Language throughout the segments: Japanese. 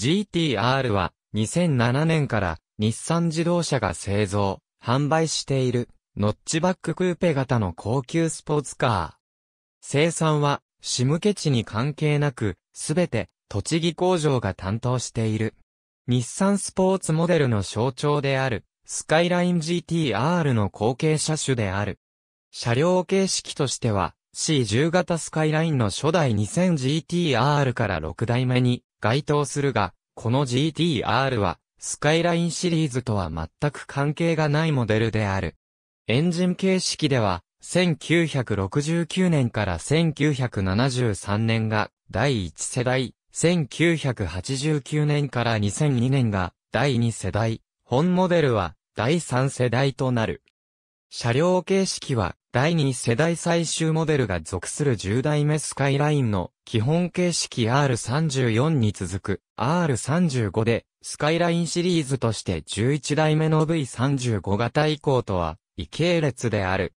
GT-R は2007年から日産自動車が製造、販売しているノッチバッククーペ型の高級スポーツカー。生産は仕向け地に関係なくすべて栃木工場が担当している。日産スポーツモデルの象徴であるスカイライン GT-R の後継車種である。車両形式としては C10 型スカイラインの初代 2000GT-R から6代目に該当するが、この GT-R はスカイラインシリーズとは全く関係がないモデルである。エンジン形式では1969年から1973年が第1世代、1989年から2002年が第2世代、本モデルは第3世代となる。車両形式は第2世代最終モデルが属する10代目スカイラインの基本形式 R34 に続く R35 でスカイラインシリーズとして11代目の V35 型以降とは異系列である。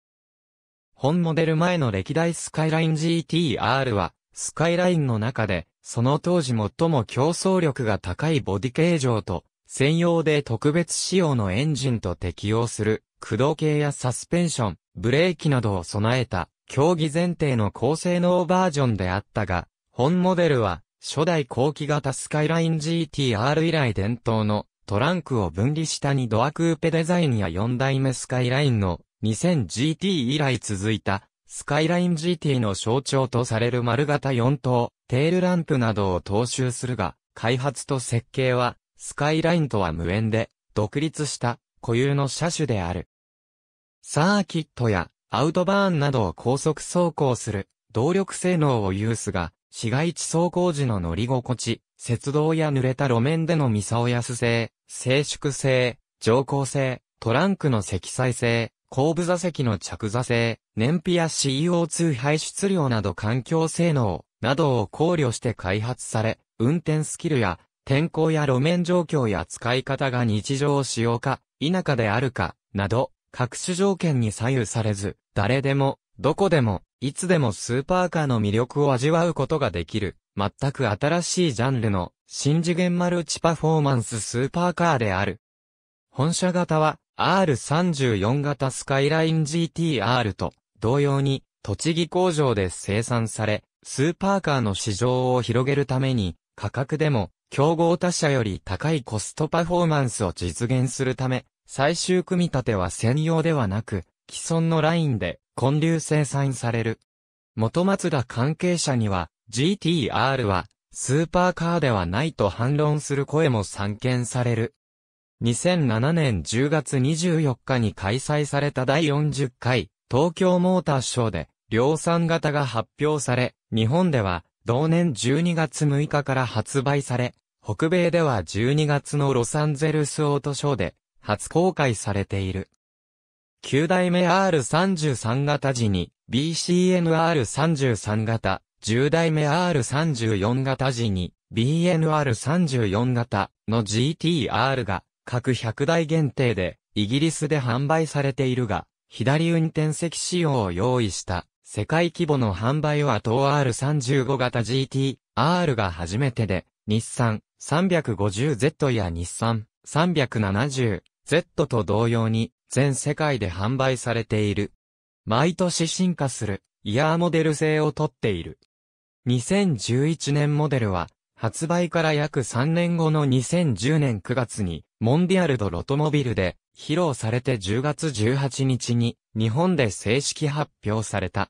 本モデル前の歴代スカイライン GT-R はスカイラインの中でその当時最も競争力が高いボディ形状と専用で特別仕様のエンジンと適用する駆動系やサスペンション、ブレーキなどを備えた競技前提の高性能バージョンであったが、本モデルは初代後期型スカイライン GT-R 以来伝統のトランクを分離した2ドアクーペデザインや4代目スカイラインの 2000GT 以来続いたスカイライン GT の象徴とされる丸型4灯、テールランプなどを踏襲するが、開発と設計はスカイラインとは無縁で独立した固有の車種である。サーキットやアウトバーンなどを高速走行する動力性能を有すが、市街地走行時の乗り心地、雪道や濡れた路面での見さおやす性、静粛性、乗降性、トランクの積載性、後部座席の着座性、燃費や CO2 排出量など環境性能などを考慮して開発され、運転スキルや天候や路面状況や使い方が日常使用か否かであるかなど、各種条件に左右されず、誰でも、どこでも、いつでもスーパーカーの魅力を味わうことができる、全く新しいジャンルの、新次元マルチパフォーマンススーパーカーである。本車型は、R34 型スカイライン GT-R と、同様に、栃木工場で生産され、スーパーカーの市場を広げるために、価格でも、競合他社より高いコストパフォーマンスを実現するため、最終組み立ては専用ではなく、既存のラインで混流生産される。元マツダ関係者には、GT-R はスーパーカーではないと反論する声も散見される。2007年10月24日に開催された第40回東京モーターショーで量産型が発表され、日本では同年12月6日から発売され、北米では12月のロサンゼルスオートショーで、初公開されている。9代目 R33 型時に BCN-R33 型、10代目 R34 型時に BN-R34 型の GT-R が各100台限定でイギリスで販売されているが、左運転席仕様を用意した世界規模の販売は当 R35 型 GT-R が初めてで、日産 350Z や日産 370Zと同様に全世界で販売されている。毎年進化するイヤーモデル性をとっている。2011年モデルは発売から約3年後の2010年9月にモンディアルドロトモビルで披露されて10月18日に日本で正式発表された。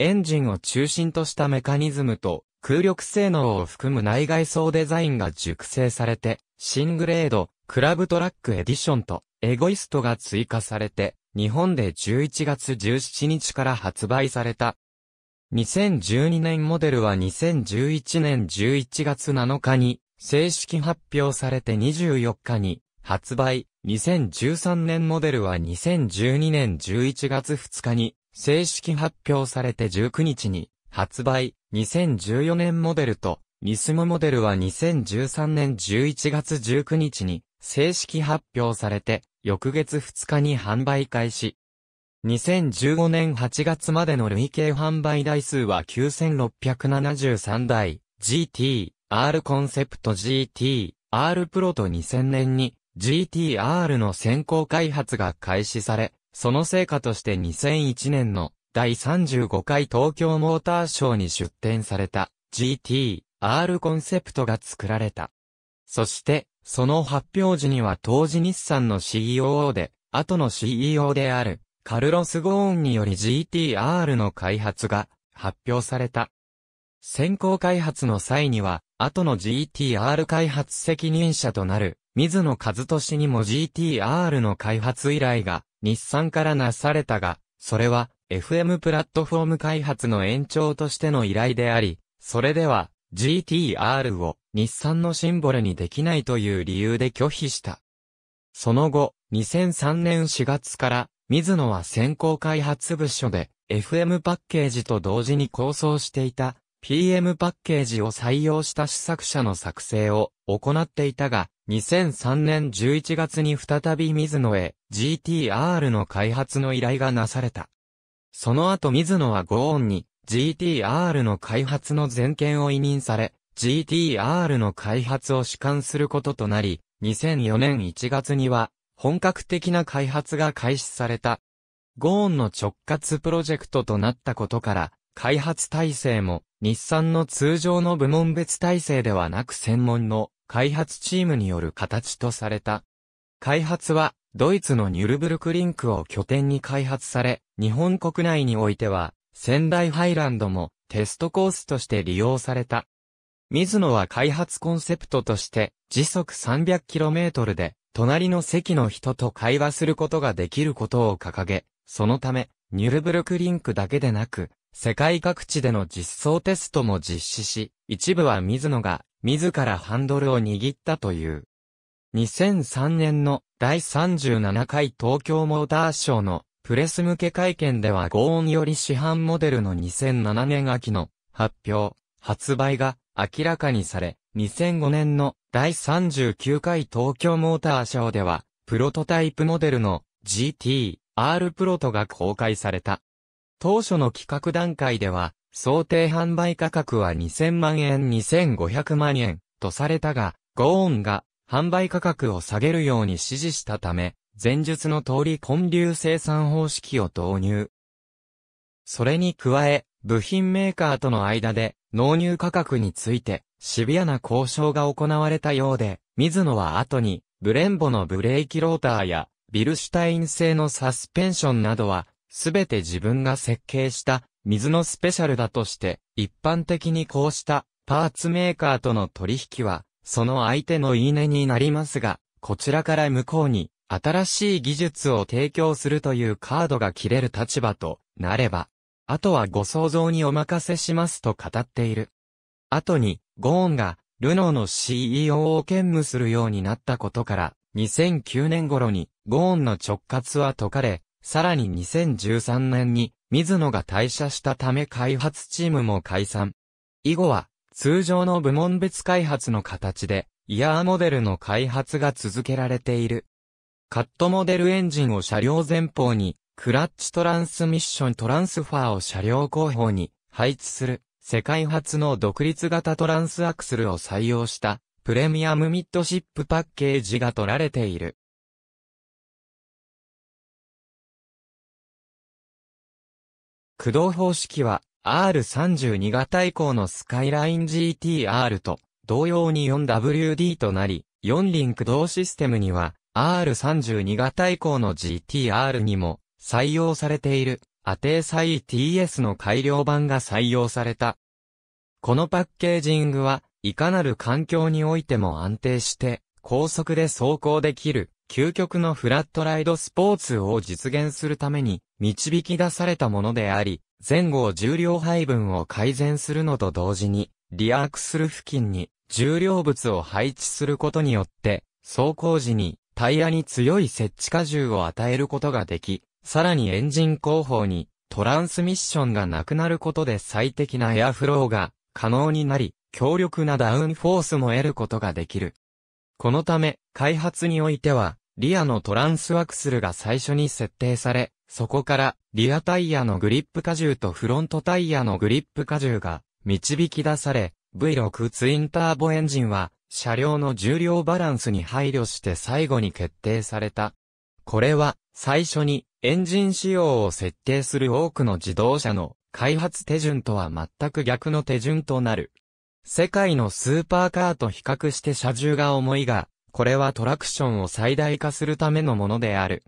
エンジンを中心としたメカニズムと空力性能を含む内外装デザインが熟成されて新グレード、クラブトラックエディションとエゴイストが追加されて日本で11月17日から発売された。2012年モデルは2011年11月7日に正式発表されて24日に発売。2013年モデルは2012年11月2日に正式発表されて19日に発売。2014年モデルとニスモモデルは2013年11月19日に正式発表されて、翌月2日に販売開始。2015年8月までの累計販売台数は9673台、GT、R コンセプト GT-R プロと2000年に GT-R の先行開発が開始され、その成果として2001年の第35回東京モーターショーに出展された GT-R コンセプトが作られた。そして、その発表時には当時日産の COO で、後の CEO であるカルロス・ゴーンにより GT-R の開発が発表された。先行開発の際には、後の GT-R 開発責任者となる水野和俊にも GT-R の開発依頼が日産からなされたが、それは FM プラットフォーム開発の延長としての依頼であり、それでは GT-R を日産のシンボルにできないという理由で拒否した。その後、2003年4月から、水野は先行開発部署で FM パッケージと同時に構想していた。PM パッケージを採用した試作車の作成を行っていたが、2003年11月に再び水野へ GT-R の開発の依頼がなされた。その後水野はゴーンに GT-R の開発の全権を委任され、GT-R の開発を主管することとなり、2004年1月には本格的な開発が開始された。ゴーンの直轄プロジェクトとなったことから、開発体制も日産の通常の部門別体制ではなく専門の開発チームによる形とされた。開発はドイツのニュルブルクリンクを拠点に開発され、日本国内においては仙台ハイランドもテストコースとして利用された。水野は開発コンセプトとして時速 300km で隣の席の人と会話することができることを掲げ、そのためニュルブルクリンクだけでなく、世界各地での実装テストも実施し、一部は水野が自らハンドルを握ったという。2003年の第37回東京モーターショーのプレス向け会見ではゴーンより市販モデルの2007年秋の発表、発売が明らかにされ、2005年の第39回東京モーターショーではプロトタイプモデルの GT-R プロトが公開された。当初の企画段階では、想定販売価格は2000万円、2500万円とされたが、ゴーンが販売価格を下げるように指示したため、前述の通り混流生産方式を導入。それに加え、部品メーカーとの間で納入価格についてシビアな交渉が行われたようで、水野は後にブレンボのブレーキローターやビルシュタイン製のサスペンションなどは、すべて自分が設計した水野スペシャルだとして、一般的にこうしたパーツメーカーとの取引は、その相手の言い値になりますが、こちらから向こうに新しい技術を提供するというカードが切れる立場となれば、あとはご想像にお任せしますと語っている。後に、ゴーンがルノーの CEO を兼務するようになったことから、2009年頃にゴーンの直轄は解かれ、さらに2013年に水野が退社したため開発チームも解散。以後は通常の部門別開発の形でイヤーモデルの開発が続けられている。カットモデルエンジンを車両前方に、クラッチトランスミッショントランスファーを車両後方に配置する世界初の独立型トランスアクスルを採用したプレミアムミッドシップパッケージが取られている。駆動方式は R32 型以降のスカイライン GT-R と同様に 4WD となり、4輪駆動システムには R32 型以降の GT-R にも採用されているアテーサ ETS の改良版が採用された。このパッケージングはいかなる環境においても安定して高速で走行できる究極のフラットライドスポーツを実現するために導き出されたものであり、前後重量配分を改善するのと同時に、リアアクスル付近に重量物を配置することによって、走行時にタイヤに強い接地荷重を与えることができ、さらにエンジン後方にトランスミッションがなくなることで最適なエアフローが可能になり、強力なダウンフォースも得ることができる。このため、開発においては、リアのトランスアクスルが最初に設定され、そこからリアタイヤのグリップ荷重とフロントタイヤのグリップ荷重が導き出され、V6 ツインターボエンジンは、車両の重量バランスに配慮して最後に決定された。これは、最初にエンジン仕様を設定する多くの自動車の開発手順とは全く逆の手順となる。世界のスーパーカーと比較して車重が重いが、これはトラクションを最大化するためのものである。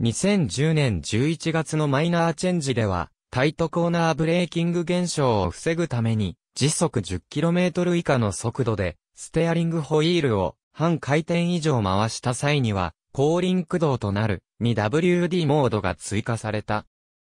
2010年11月のマイナーチェンジでは、タイトコーナーブレーキング現象を防ぐために、時速 10km 以下の速度で、ステアリングホイールを半回転以上回した際には、後輪駆動となる 2WD モードが追加された。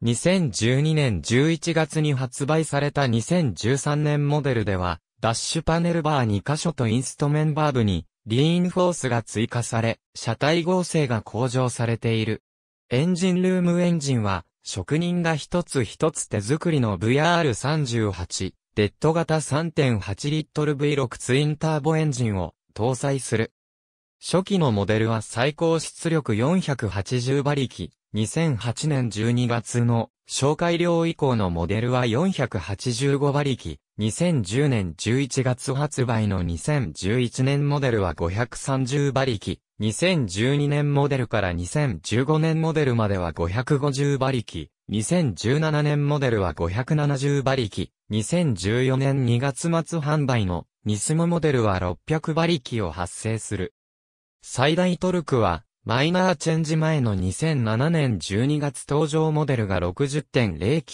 2012年11月に発売された2013年モデルでは、ダッシュパネルバー2箇所とインストメンバー部にリインフォースが追加され、車体剛性が向上されている。エンジンルームエンジンは、職人が一つ一つ手作りの VR38、デッド型 3.8 リットル V6 ツインターボエンジンを搭載する。初期のモデルは最高出力480馬力、2008年12月の紹介量以降のモデルは485馬力、2010年11月発売の2011年モデルは530馬力、2012年モデルから2015年モデルまでは550馬力、2017年モデルは570馬力、2014年2月末販売のニスモモデルは600馬力を発生する。最大トルクは、マイナーチェンジ前の2007年12月登場モデルが 60.0kg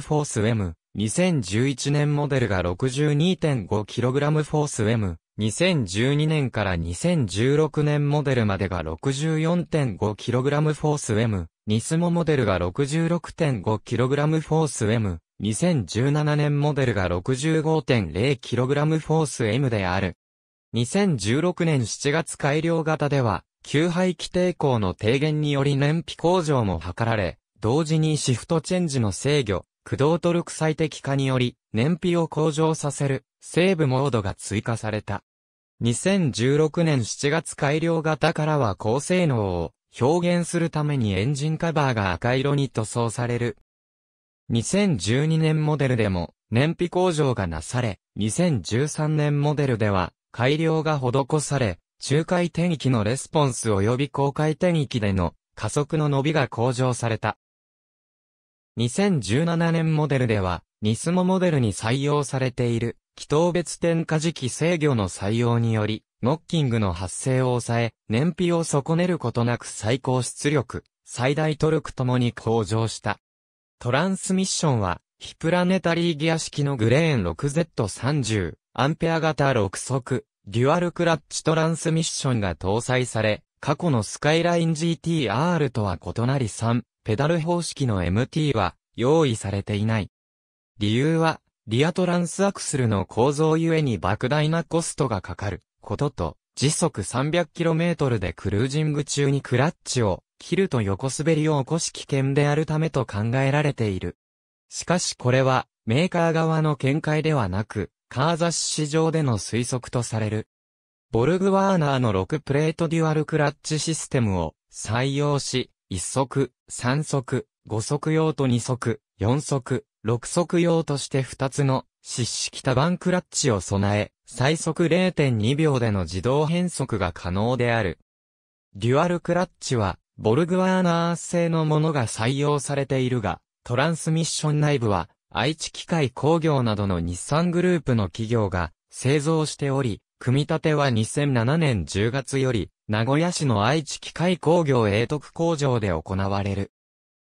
フォース M、2011年モデルが 62.5kg フォース M、2012年から2016年モデルまでが 64.5kg フォース M、ニスモモデルが 66.5kg フォース M、2017年モデルが 65.0kg フォース M である。2016年7月改良型では、給排気抵抗の低減により燃費向上も図られ、同時にシフトチェンジの制御、駆動トルク最適化により、燃費を向上させる、セーブモードが追加された。2016年7月改良型からは高性能を表現するためにエンジンカバーが赤色に塗装される。2012年モデルでも燃費向上がなされ、2013年モデルでは、改良が施され、中回転域のレスポンス及び高回転域での加速の伸びが向上された。2017年モデルでは、ニスモモデルに採用されている、気筒別点火時期制御の採用により、ノッキングの発生を抑え、燃費を損ねることなく最高出力、最大トルクともに向上した。トランスミッションは、非プラネタリーギア式のグレーン 6Z30。アンペア型6速、デュアルクラッチトランスミッションが搭載され、過去のスカイライン GT-R とは異なり3、ペダル方式の MT は用意されていない。理由は、リアトランスアクセルの構造ゆえに莫大なコストがかかることと、時速 300km でクルージング中にクラッチを切ると横滑りを起こし危険であるためと考えられている。しかしこれは、メーカー側の見解ではなく、カー雑誌上での推測とされる。ボルグワーナーの6プレートデュアルクラッチシステムを採用し、1速、3速、5速用と2速、4速、6速用として2つの湿式多番クラッチを備え、最速 0.2 秒での自動変速が可能である。デュアルクラッチは、ボルグワーナー製のものが採用されているが、トランスミッション内部は、愛知機械工業などの日産グループの企業が製造しており、組み立ては2007年10月より、名古屋市の愛知機械工業永徳工場で行われる。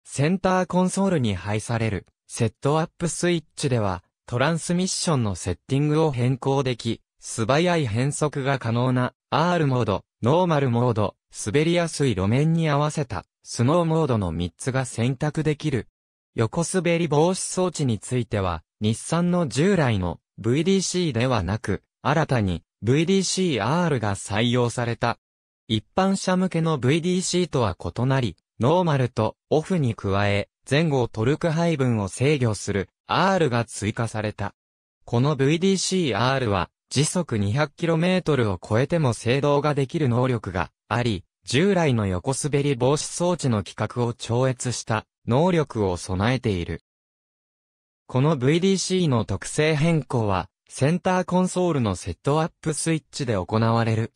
センターコンソールに配されるセットアップスイッチでは、トランスミッションのセッティングを変更でき、素早い変速が可能な R モード、ノーマルモード、滑りやすい路面に合わせたスノーモードの3つが選択できる。横滑り防止装置については、日産の従来の VDC ではなく、新たに VDC-R が採用された。一般車向けの VDC とは異なり、ノーマルとオフに加え、前後トルク配分を制御する R が追加された。この VDC-R は、時速 200km を超えても制動ができる能力があり、従来の横滑り防止装置の規格を超越した能力を備えている。この VDC の特性変更はセンターコンソールのセットアップスイッチで行われる。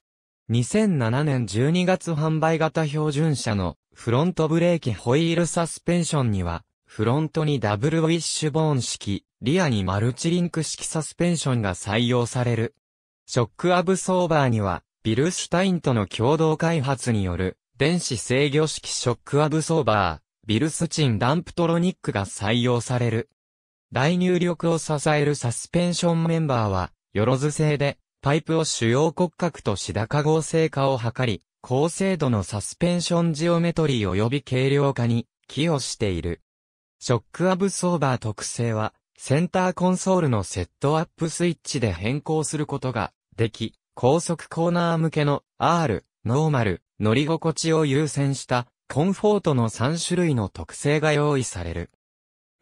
2007年12月販売型標準車のフロントブレーキホイールサスペンションには、フロントにダブルウィッシュボーン式、リアにマルチリンク式サスペンションが採用される。ショックアブソーバーには、ビルシュタインとの共同開発による、電子制御式ショックアブソーバー、ビルスチンダンプトロニックが採用される。大入力を支えるサスペンションメンバーは、よろず製で、パイプを主要骨格とし高剛性化を図り、高精度のサスペンションジオメトリー及び軽量化に寄与している。ショックアブソーバー特性は、センターコンソールのセットアップスイッチで変更することができ、高速コーナー向けの R、ノーマル、乗り心地を優先したコンフォートの3種類の特性が用意される。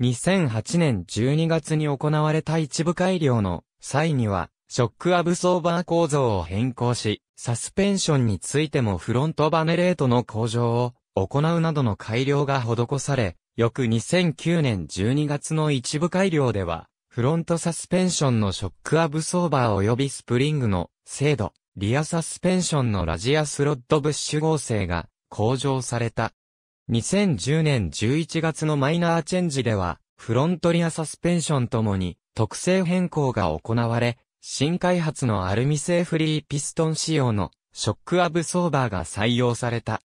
2008年12月に行われた一部改良の際には、ショックアブソーバー構造を変更し、サスペンションについてもフロントバネレートの向上を行うなどの改良が施され、翌2009年12月の一部改良では、フロントサスペンションのショックアブソーバー及びスプリングの精度、リアサスペンションのラジアスロッドブッシュ剛性が向上された。2010年11月のマイナーチェンジでは、フロントリアサスペンションともに特性変更が行われ、新開発のアルミ製フリーピストン仕様のショックアブソーバーが採用された。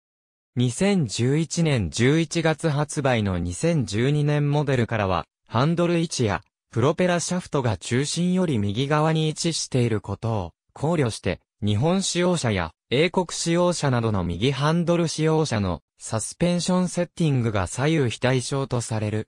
2011年11月発売の2012年モデルからは、ハンドル位置やプロペラシャフトが中心より右側に位置していることを考慮して、日本使用者や英国使用者などの右ハンドル使用者のサスペンションセッティングが左右非対称とされる。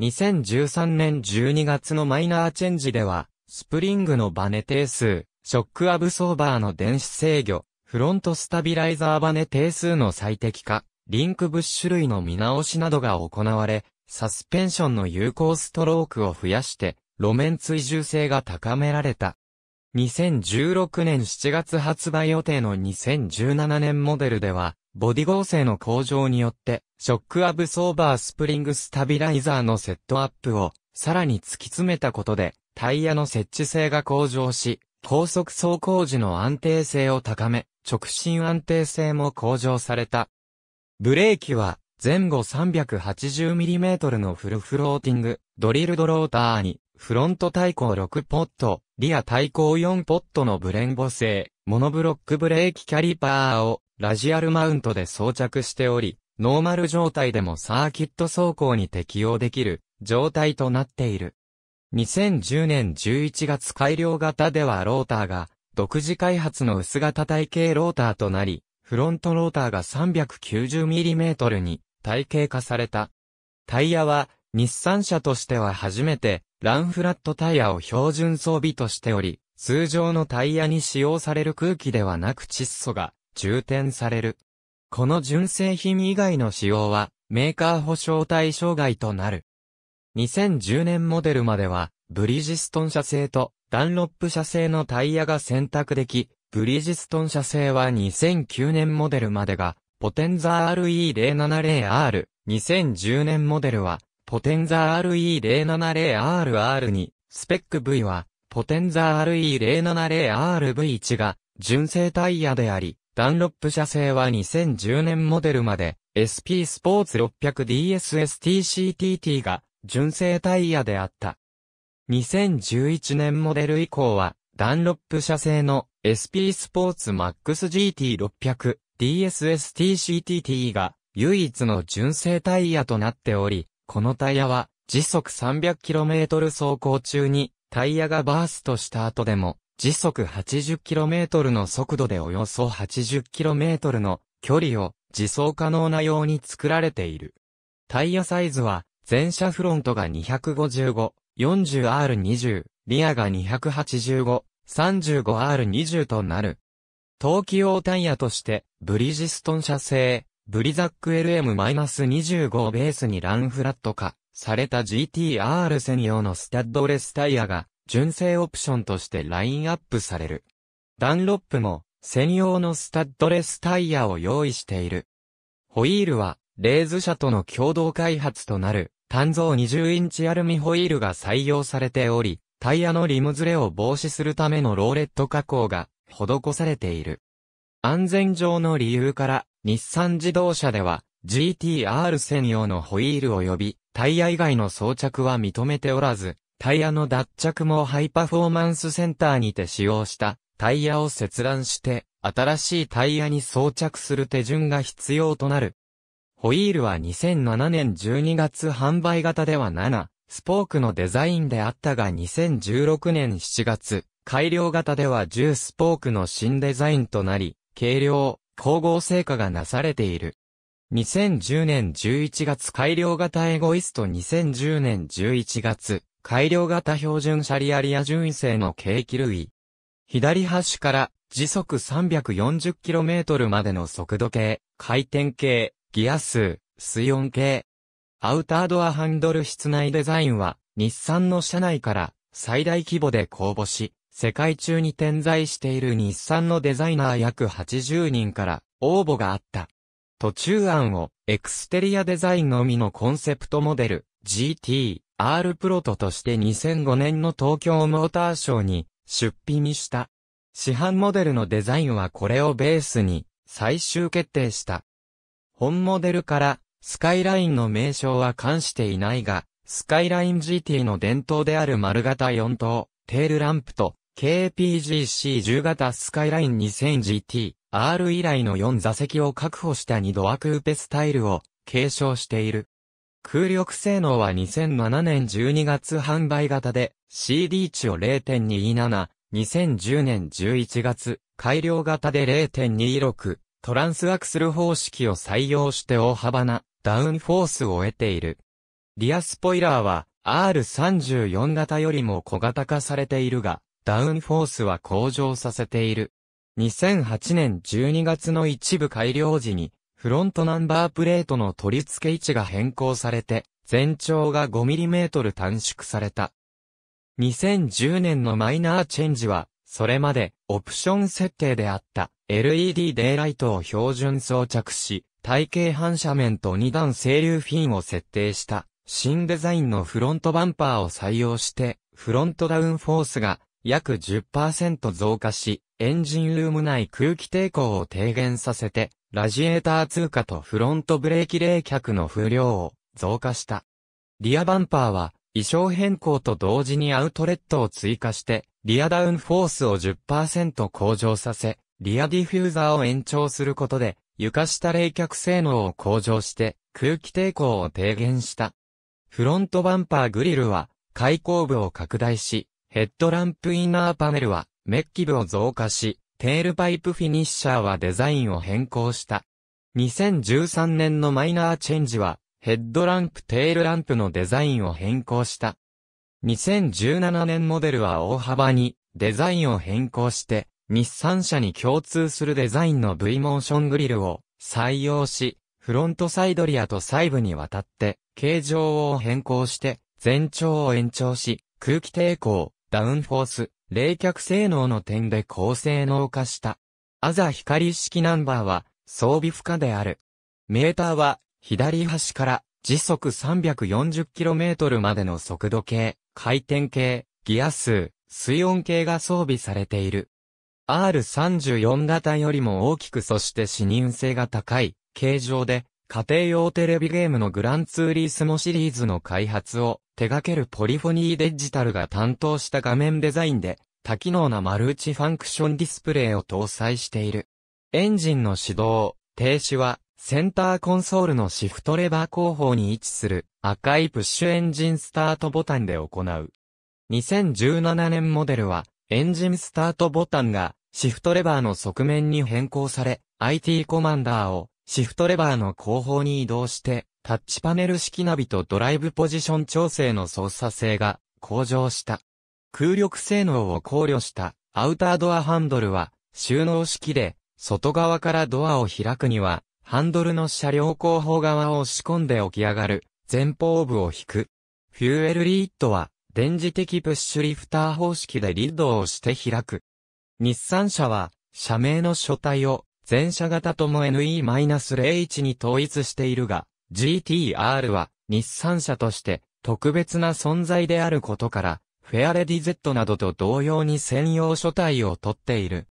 2013年12月のマイナーチェンジでは、スプリングのバネ定数、ショックアブソーバーの電子制御、フロントスタビライザーバネ定数の最適化、リンクブッシュ類の見直しなどが行われ、サスペンションの有効ストロークを増やして、路面追従性が高められた。2016年7月発売予定の2017年モデルでは、ボディ剛性の向上によって、ショックアブソーバースプリングスタビライザーのセットアップを、さらに突き詰めたことで、タイヤの設置性が向上し、高速走行時の安定性を高め、直進安定性も向上された。ブレーキは、前後 380mm のフルフローティング、ドリルドローターに、フロント対向6ポット、リア対向4ポットのブレンボ製、モノブロックブレーキキャリパーを、ラジアルマウントで装着しており、ノーマル状態でもサーキット走行に適用できる、状態となっている。2010年11月改良型ではローターが独自開発の薄型体系ローターとなり、フロントローターが 390mm に体系化された。タイヤは日産車としては初めてランフラットタイヤを標準装備としており、通常のタイヤに使用される空気ではなく窒素が充填される。この純正品以外の使用はメーカー保証対象外となる。2010年モデルまでは、ブリヂストン社製とダンロップ社製のタイヤが選択でき、ブリヂストン社製は2009年モデルまでが、ポテンザー RE070R、2010年モデルは、ポテンザー RE070RR に、スペック V は、ポテンザー RE070RV1 が、純正タイヤであり、ダンロップ社製は2010年モデルまで、SP スポーツ 600DSSTCTT が、純正タイヤであった。2011年モデル以降は、ダンロップ社製の SP スポーツ MAX GT600 DSSTCTT が唯一の純正タイヤとなっており、このタイヤは時速 300km 走行中にタイヤがバーストした後でも時速 80km の速度でおよそ 80km の距離を自走可能なように作られている。タイヤサイズは前車フロントが255、40R20、リアが285、35R20 となる。冬季用タイヤとして、ブリヂストン社製、ブリザック LM-25 をベースにランフラット化された GT-R 専用のスタッドレスタイヤが、純正オプションとしてラインアップされる。ダンロップも、専用のスタッドレスタイヤを用意している。ホイールは、レーズ社との共同開発となる。鍛造20インチアルミホイールが採用されており、タイヤのリムズレを防止するためのローレット加工が施されている。安全上の理由から、日産自動車では GT-R 専用のホイール及びタイヤ以外の装着は認めておらず、タイヤの脱着もハイパフォーマンスセンターにて使用したタイヤを切断して、新しいタイヤに装着する手順が必要となる。ホイールは2007年12月販売型では7、スポークのデザインであったが2016年7月、改良型では10スポークの新デザインとなり、軽量、光合成化がなされている。2010年11月改良型エゴイスト2010年11月、改良型標準車リアリア純正の計器類。左端から時速 340km までの速度計、回転計、ギア数、水温計。アウタードアハンドル室内デザインは、日産の車内から最大規模で公募し、世界中に点在している日産のデザイナー約80人から応募があった。途中案をエクステリアデザインのみのコンセプトモデル GT-R プロトとして2005年の東京モーターショーに出品した。市販モデルのデザインはこれをベースに最終決定した。本モデルからスカイラインの名称は冠していないが、スカイライン GT の伝統である丸型4灯、テールランプと KPGC10 型スカイライン 2000GT-R 以来の4座席を確保した2ドアクーペスタイルを継承している。空力性能は2007年12月販売型で CD 値を 0.27、2010年11月改良型で 0.26、トランスアクスル方式を採用して大幅なダウンフォースを得ている。リアスポイラーは R34 型よりも小型化されているが、ダウンフォースは向上させている。2008年12月の一部改良時に、フロントナンバープレートの取り付け位置が変更されて、全長が 5mm 短縮された。2010年のマイナーチェンジは、それまでオプション設定であった LED デイライトを標準装着し、体型反射面と2段整流フィンを設定した新デザインのフロントバンパーを採用して、フロントダウンフォースが約 10% 増加し、エンジンルーム内空気抵抗を低減させて、ラジエーター通過とフロントブレーキ冷却の風量を増加した。リアバンパーは意匠変更と同時にアウトレットを追加して、リアダウンフォースを 10% 向上させ、リアディフューザーを延長することで、床下冷却性能を向上して、空気抵抗を低減した。フロントバンパーグリルは、開口部を拡大し、ヘッドランプインナーパネルは、メッキ部を増加し、テールパイプフィニッシャーはデザインを変更した。2013年のマイナーチェンジは、ヘッドランプテールランプのデザインを変更した。2017年モデルは大幅にデザインを変更して、日産車に共通するデザインの V モーショングリルを採用し、フロントサイドリアと細部にわたって形状を変更して、全長を延長し、空気抵抗、ダウンフォース、冷却性能の点で高性能化した。アザ光式ナンバーは装備不可である。メーターは左端から時速 340km までの速度計、回転計、ギア数、水温計が装備されている。R34 型よりも大きくそして視認性が高い形状で家庭用テレビゲームのグランツーリスモシリーズの開発を手掛けるポリフォニーデジタルが担当した画面デザインで多機能なマルチファンクションディスプレイを搭載している。エンジンの始動、停止はセンターコンソールのシフトレバー後方に位置する赤いプッシュエンジンスタートボタンで行う。2017年モデルはエンジンスタートボタンがシフトレバーの側面に変更され、IT コマンダーをシフトレバーの後方に移動して、タッチパネル式ナビとドライブポジション調整の操作性が向上した。空力性能を考慮したアウタードアハンドルは収納式で、外側からドアを開くには、ハンドルの車両後方側を押し込んで起き上がる、前方部を引く。フューエルリッドは、電磁的プッシュリフター方式でリッドを押して開く。日産車は、車名の書体を、全車型とも NE-01 に統一しているが、GT-R は、日産車として、特別な存在であることから、フェアレディ Z などと同様に専用書体を取っている。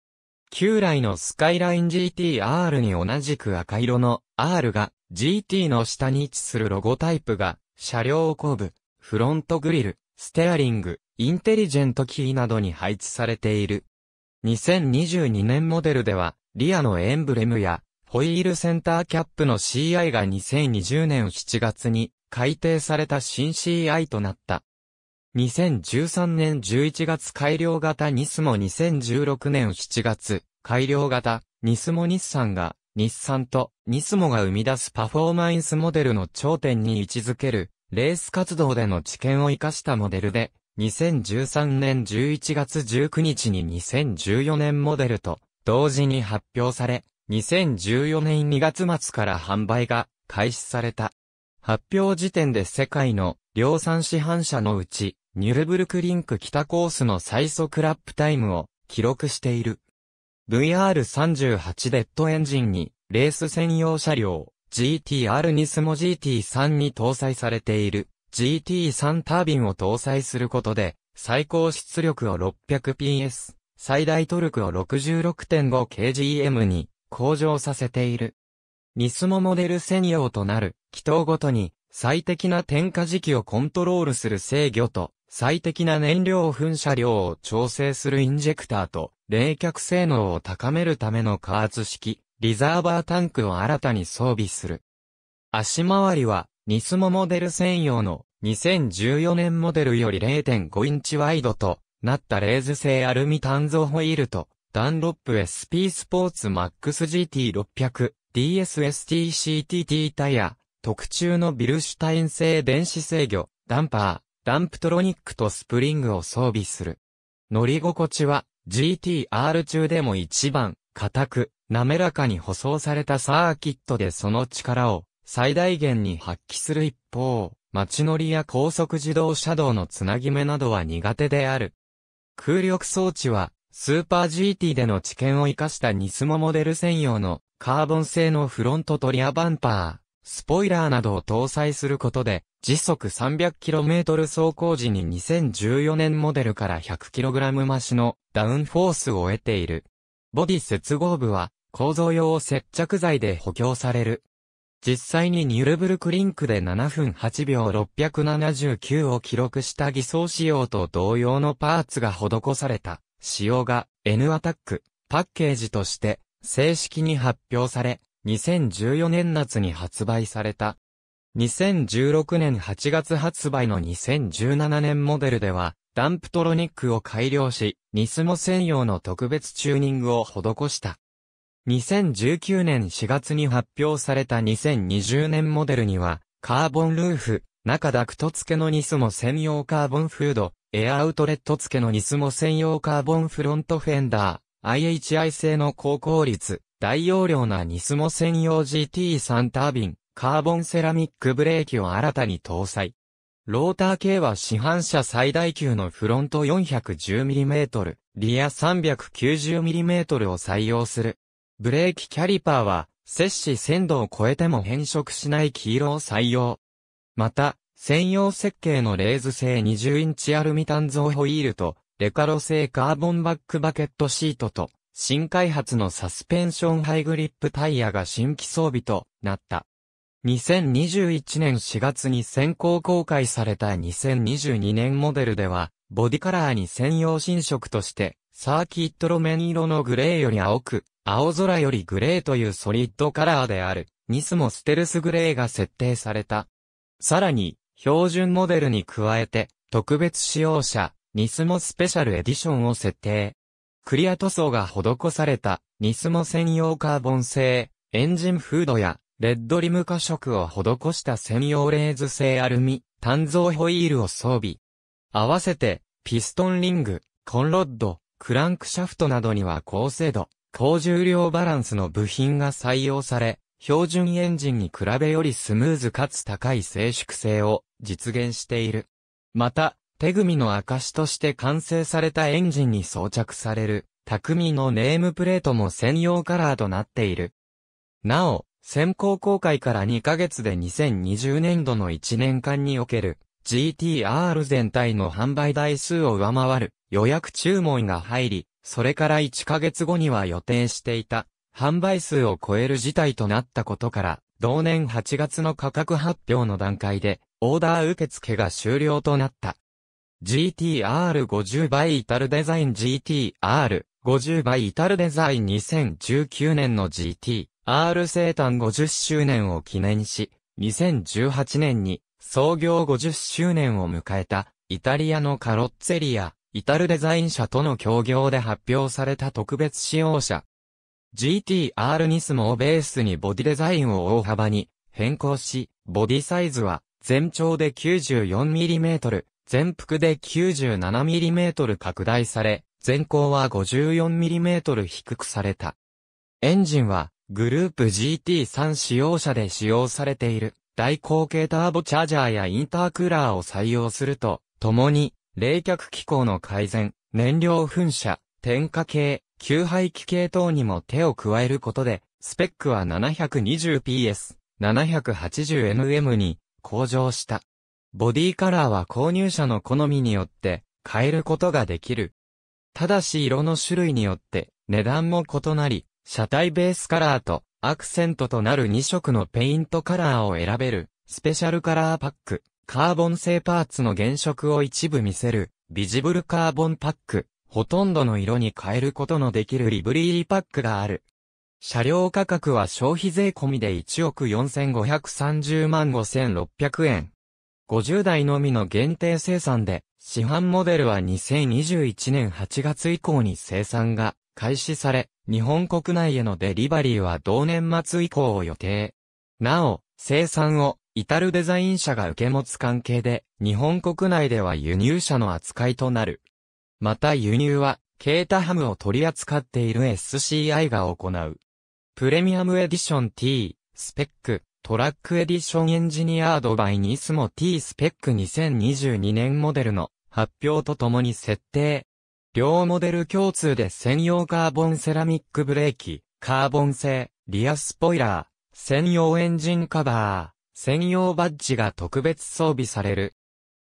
旧来のスカイライン GT-R に同じく赤色の R が GT の下に位置するロゴタイプが車両後部、フロントグリル、ステアリング、インテリジェントキーなどに配置されている。2022年モデルではリアのエンブレムやホイールセンターキャップの SCI が2020年7月に改定された新 SCI となった。2013年11月改良型ニスモ2016年7月改良型ニスモ日産とニスモが生み出すパフォーマンスモデルの頂点に位置づけるレース活動での知見を生かしたモデルで2013年11月19日に2014年モデルと同時に発表され2014年2月末から販売が開始された。発表時点で世界の量産市販車のうちニュルブルクリンク北コースの最速ラップタイムを記録している。VR38 デッドエンジンにレース専用車両 GT-R ニスモ GT3 に搭載されている GT3 タービンを搭載することで最高出力を 600PS、最大トルクを 66.5kgm に向上させている。ニスモモデル専用となる気筒ごとに最適な点火時期をコントロールする制御と最適な燃料噴射量を調整するインジェクターと冷却性能を高めるための加圧式リザーバータンクを新たに装備する。足回りはニスモモデル専用の2014年モデルより 0.5 インチワイドとなったレーズ製アルミ鍛造ホイールとダンロップ SP スポーツ MAX GT600DSSTCTT タイヤ、特注のビルシュタイン製電子制御、ダンパー、ダンプトロニックとスプリングを装備する。乗り心地は GT-R 中でも一番硬く、滑らかに舗装されたサーキットでその力を最大限に発揮する一方、街乗りや高速自動車道のつなぎ目などは苦手である。空力装置はスーパー GT での知見を生かしたニスモモデル専用のカーボン製のフロントとリアバンパー、スポイラーなどを搭載することで時速 300km 走行時に2014年モデルから 100kg 増しのダウンフォースを得ている。ボディ接合部は構造用接着剤で補強される。実際にニュルブルクリンクで7分8秒679を記録した偽装仕様と同様のパーツが施された。仕様が N アタックパッケージとして正式に発表され2014年夏に発売された。2016年8月発売の2017年モデルではダンプトロニックを改良しニスモ専用の特別チューニングを施した。2019年4月に発表された2020年モデルにはカーボンルーフ、中ダクト付けのニスモ専用カーボンフード、エアアウトレット付けのニスモ専用カーボンフロントフェンダー、IHI 製の高効率、大容量なニスモ専用 GT3 タービン、カーボンセラミックブレーキを新たに搭載。ローター系は市販車最大級のフロント 410mm、リア 390mm を採用する。ブレーキキャリパーは、摂氏1000度を超えても変色しない黄色を採用。また、専用設計のレーズ製20インチアルミ鍛造ホイールと、レカロ製カーボンバックバケットシートと、新開発のサスペンションハイグリップタイヤが新規装備となった。2021年4月に先行公開された2022年モデルでは、ボディカラーに専用新色として、サーキット路面色のグレーより青く、青空よりグレーというソリッドカラーである、ニスモステルスグレーが設定された。さらに、標準モデルに加えて、特別仕様車、ニスモスペシャルエディションを設定。クリア塗装が施された、ニスモ専用カーボン製、エンジンフードや、レッドリム加色を施した専用レーズ製アルミ、鍛造ホイールを装備。合わせて、ピストンリング、コンロッド、クランクシャフトなどには高精度、高重量バランスの部品が採用され、標準エンジンに比べよりスムーズかつ高い静粛性を実現している。また、手組の証として完成されたエンジンに装着される、匠のネームプレートも専用カラーとなっている。なお、先行公開から2ヶ月で2020年度の1年間における、GT-R 全体の販売台数を上回る予約注文が入り、それから1ヶ月後には予定していた販売数を超える事態となったことから、同年8月の価格発表の段階でオーダー受付が終了となった。GTR50 by イタルデザイン GTR50 by イタルデザイン2019年の GTR 生誕50周年を記念し、2018年に創業50周年を迎えたイタリアのカロッツェリア、イタルデザイン社との協業で発表された特別仕様車。GTR ニスモをベースにボディデザインを大幅に変更し、ボディサイズは全長で 94mm。全幅で 97mm 拡大され、前高は 54mm 低くされた。エンジンは、グループ GT3 使用車で使用されている、大口径ターボチャージャーやインタークーラーを採用すると、共に、冷却機構の改善、燃料噴射、点火系、給排気系等にも手を加えることで、スペックは 720PS、780nm に向上した。ボディカラーは購入者の好みによって変えることができる。ただし色の種類によって値段も異なり、車体ベースカラーとアクセントとなる2色のペイントカラーを選べるスペシャルカラーパック、カーボン製パーツの原色を一部見せるビジブルカーボンパック、ほとんどの色に変えることのできるリブリーリパックがある。車両価格は消費税込みで1億4,530万5,600円。50台のみの限定生産で、市販モデルは2021年8月以降に生産が開始され、日本国内へのデリバリーは同年末以降を予定。なお、生産をイタルデザイン社が受け持つ関係で、日本国内では輸入車の扱いとなる。また輸入は、ケータハムを取り扱っている SCI が行う。プレミアムエディション T、スペック。トラックエディションエンジニアードバイニスモ T スペック2022年モデルの発表とともに設定。両モデル共通で専用カーボンセラミックブレーキ、カーボン製、リアスポイラー、専用エンジンカバー、専用バッジが特別装備される。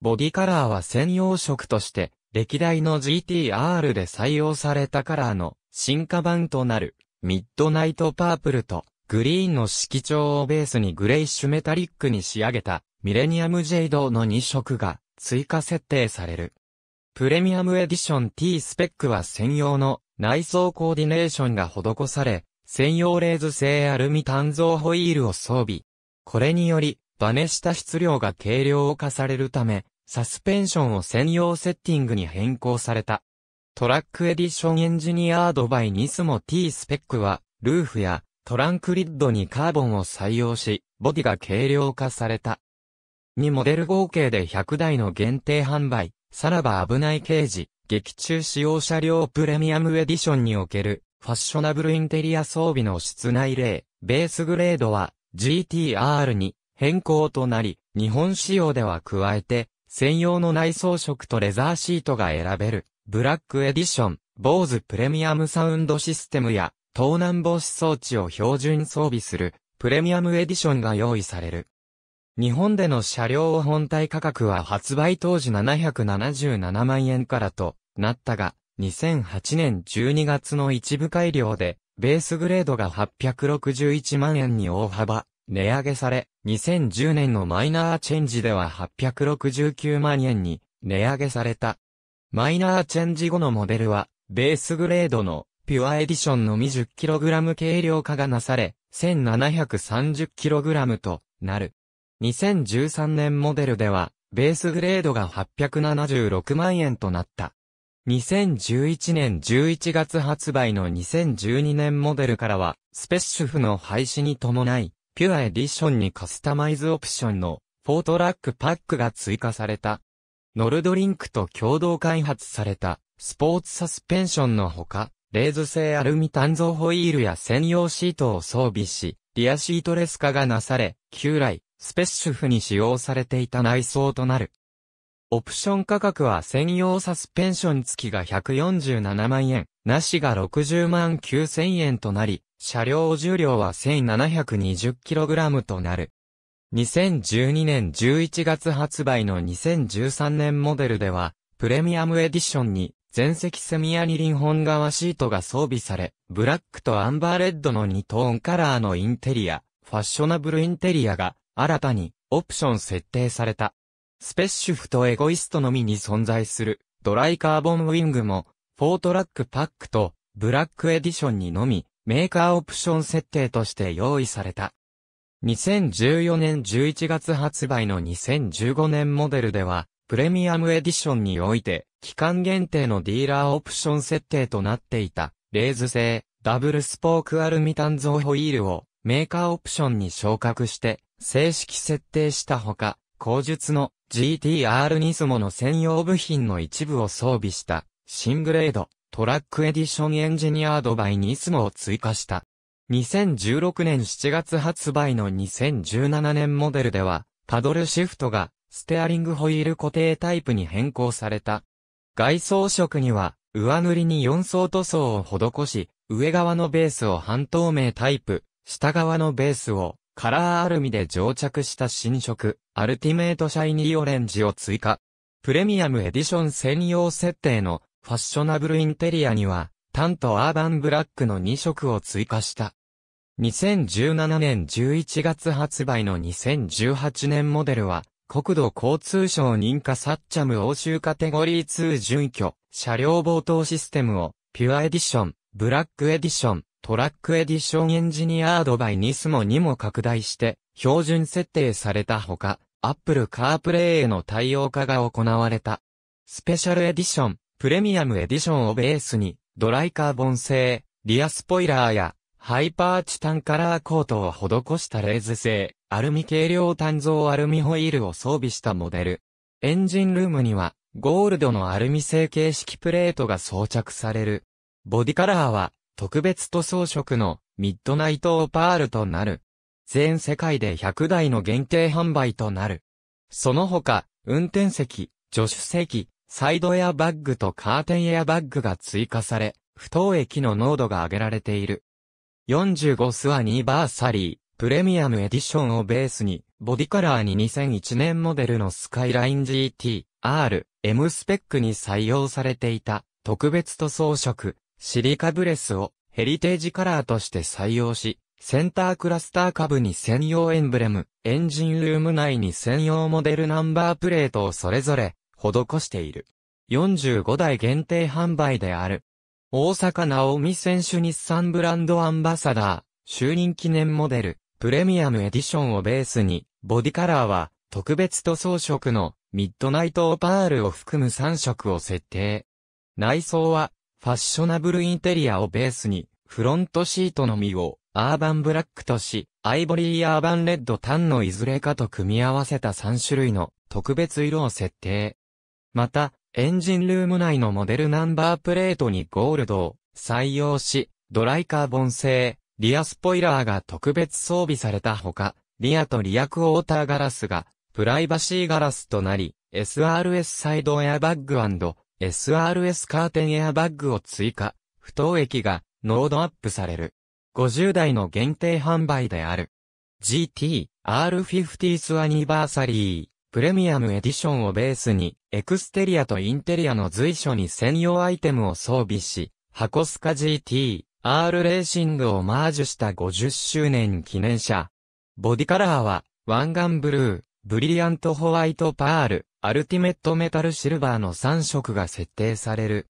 ボディカラーは専用色として、歴代の GTR で採用されたカラーの進化版となる、ミッドナイトパープルと、グリーンの色調をベースにグレイッシュメタリックに仕上げたミレニアムジェイドの2色が追加設定される。プレミアムエディション T スペックは専用の内装コーディネーションが施され、専用レーズ製アルミ鍛造ホイールを装備。これにより、バネした質量が軽量化されるため、サスペンションを専用セッティングに変更された。トラックエディションエンジニアードバイニスモ T スペックは、ルーフやトランクリッドにカーボンを採用し、ボディが軽量化された。2モデル合計で100台の限定販売、さらば危ない刑事、劇中使用車両プレミアムエディションにおける、ファッショナブルインテリア装備の室内例、ベースグレードは、GTR に変更となり、日本仕様では加えて、専用の内装色とレザーシートが選べる、ブラックエディション、BOSEプレミアムサウンドシステムや、盗難防止装置を標準装備するプレミアムエディションが用意される。日本での車両本体価格は発売当時777万円からとなったが、2008年12月の一部改良で、ベースグレードが861万円に大幅値上げされ、2010年のマイナーチェンジでは869万円に値上げされた。マイナーチェンジ後のモデルは、ベースグレードのピュアエディションのみ 10kg 軽量化がなされ、1730kg となる。2013年モデルでは、ベースグレードが876万円となった。2011年11月発売の2012年モデルからは、スペッシュフの廃止に伴い、ピュアエディションにカスタマイズオプションの4トラックパックが追加された。ノルドリンクと共同開発された、スポーツサスペンションのほか、レーズ製アルミ鍛造ホイールや専用シートを装備し、リアシートレス化がなされ、旧来、スペッシュフに使用されていた内装となる。オプション価格は専用サスペンション付きが147万円、なしが60万9000円となり、車両重量は 1720kg となる。2012年11月発売の2013年モデルでは、プレミアムエディションに全席セミアニリン本革シートが装備され、ブラックとアンバーレッドの2トーンカラーのインテリア、ファッショナブルインテリアが新たにオプション設定された。スペッシュフとエゴイストのみに存在するドライカーボンウィングも4トラックパックとブラックエディションにのみメーカーオプション設定として用意された。2014年11月発売の2015年モデルでは、プレミアムエディションにおいて、期間限定のディーラーオプション設定となっていた、レーズ製、ダブルスポークアルミ鍛造ホイールを、メーカーオプションに昇格して、正式設定したほか、後述の GT-R ニスモの専用部品の一部を装備した、新グレード、トラックエディションエンジニアードバイニスモを追加した。2016年7月発売の2017年モデルでは、パドルシフトが、ステアリングホイール固定タイプに変更された。外装色には、上塗りに4層塗装を施し、上側のベースを半透明タイプ、下側のベースをカラーアルミで蒸着した新色、アルティメートシャイニーオレンジを追加。プレミアムエディション専用設定のファッショナブルインテリアには、タンとアーバンブラックの2色を追加した。2017年11月発売の2018年モデルは、国土交通省認可サッチャム欧州カテゴリー2準拠、車両防盗システムを、ピュアエディション、ブラックエディション、トラックエディションエンジニアードバイニスモにも拡大して、標準設定されたほか、Apple CarPlay への対応化が行われた。スペシャルエディション、プレミアムエディションをベースに、ドライカーボン製、リアスポイラーや、ハイパーチタンカラーコートを施したレーズ製、アルミ軽量鍛造アルミホイールを装備したモデル。エンジンルームには、ゴールドのアルミ製形式プレートが装着される。ボディカラーは、特別塗装色のミッドナイトオパールとなる。全世界で100台の限定販売となる。その他、運転席、助手席、サイドエアバッグとカーテンエアバッグが追加され、不凍液の濃度が上げられている。45スアニバーサリー、プレミアムエディションをベースに、ボディカラーに2001年モデルのスカイライン GT-R、M スペックに採用されていた、特別塗装色、シリカブレスをヘリテージカラーとして採用し、センタークラスター下部に専用エンブレム、エンジンルーム内に専用モデルナンバープレートをそれぞれ、施している。45台限定販売である。大坂なおみ選手日産ブランドアンバサダー、就任記念モデル、プレミアムエディションをベースに、ボディカラーは、特別塗装色の、ミッドナイトオパールを含む3色を設定。内装は、ファッショナブルインテリアをベースに、フロントシートのみを、アーバンブラックとし、アイボリーアーバンレッドタンのいずれかと組み合わせた3種類の、特別色を設定。また、エンジンルーム内のモデルナンバープレートにゴールドを採用し、ドライカーボン製、リアスポイラーが特別装備されたほか、リアとリアクォーターガラスがプライバシーガラスとなり、SRS サイドエアバッグ&SRS カーテンエアバッグを追加、不凍液が濃度アップされる。50台の限定販売である。GT-R50th アニバーサリー。プレミアムエディションをベースに、エクステリアとインテリアの随所に専用アイテムを装備し、箱スカ GT-R レーシングをマージュした50周年記念車。ボディカラーは、湾岸ブルー、ブリリアントホワイトパール、アルティメットメタルシルバーの3色が設定される。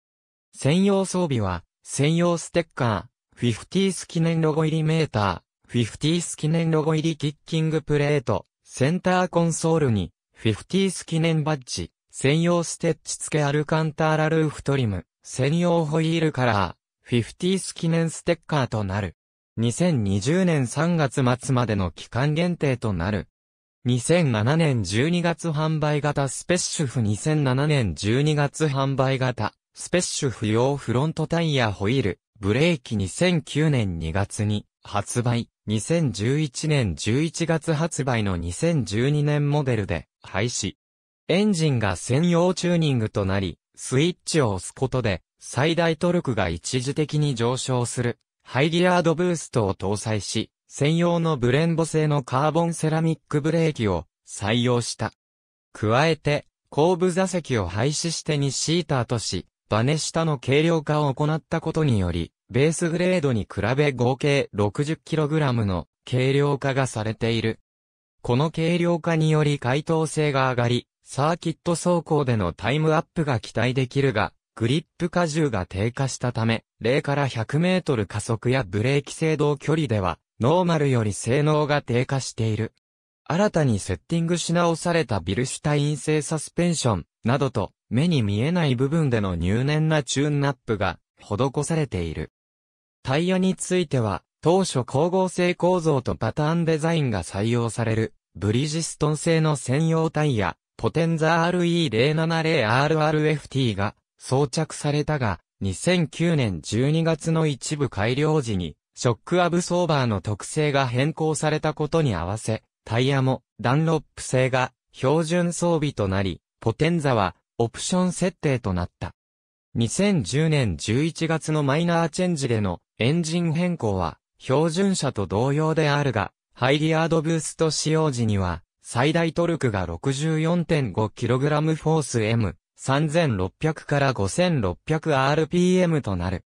専用装備は、専用ステッカー、50th 記念ロゴ入りメーター、50th 記念ロゴ入りキッキングプレート、センターコンソールに、50th 記念バッジ、専用ステッチ付けアルカンターラルーフトリム、専用ホイールカラー、50th 記念ステッカーとなる。2020年3月末までの期間限定となる。2007年12月販売型スペッシュフ2007年12月販売型、スペッシュフ用フロントタイヤホイール、ブレーキ2009年2月に発売。2011年11月発売の2012年モデルで廃止。エンジンが専用チューニングとなり、スイッチを押すことで最大トルクが一時的に上昇するハイギアードブーストを搭載し、専用のブレンボ製のカーボンセラミックブレーキを採用した。加えて、後部座席を廃止して2シーターとし、バネ下の軽量化を行ったことにより、ベースグレードに比べ合計 60kg の軽量化がされている。この軽量化により回答性が上がり、サーキット走行でのタイムアップが期待できるが、グリップ荷重が低下したため、0から100メートル加速やブレーキ制動距離では、ノーマルより性能が低下している。新たにセッティングし直されたビルシュタイン製サスペンションなどと、目に見えない部分での入念なチューンナップが施されている。タイヤについては、当初光合成構造とパターンデザインが採用される、ブリヂストン製の専用タイヤ、ポテンザ RE070RRFT が装着されたが、2009年12月の一部改良時に、ショックアブソーバーの特性が変更されたことに合わせ、タイヤもダンロップ製が標準装備となり、ポテンザはオプション設定となった。2010年11月のマイナーチェンジでのエンジン変更は標準車と同様であるが、ハイギアードブースト使用時には最大トルクが 64.5kg フォース M3600 から 5600rpm となる。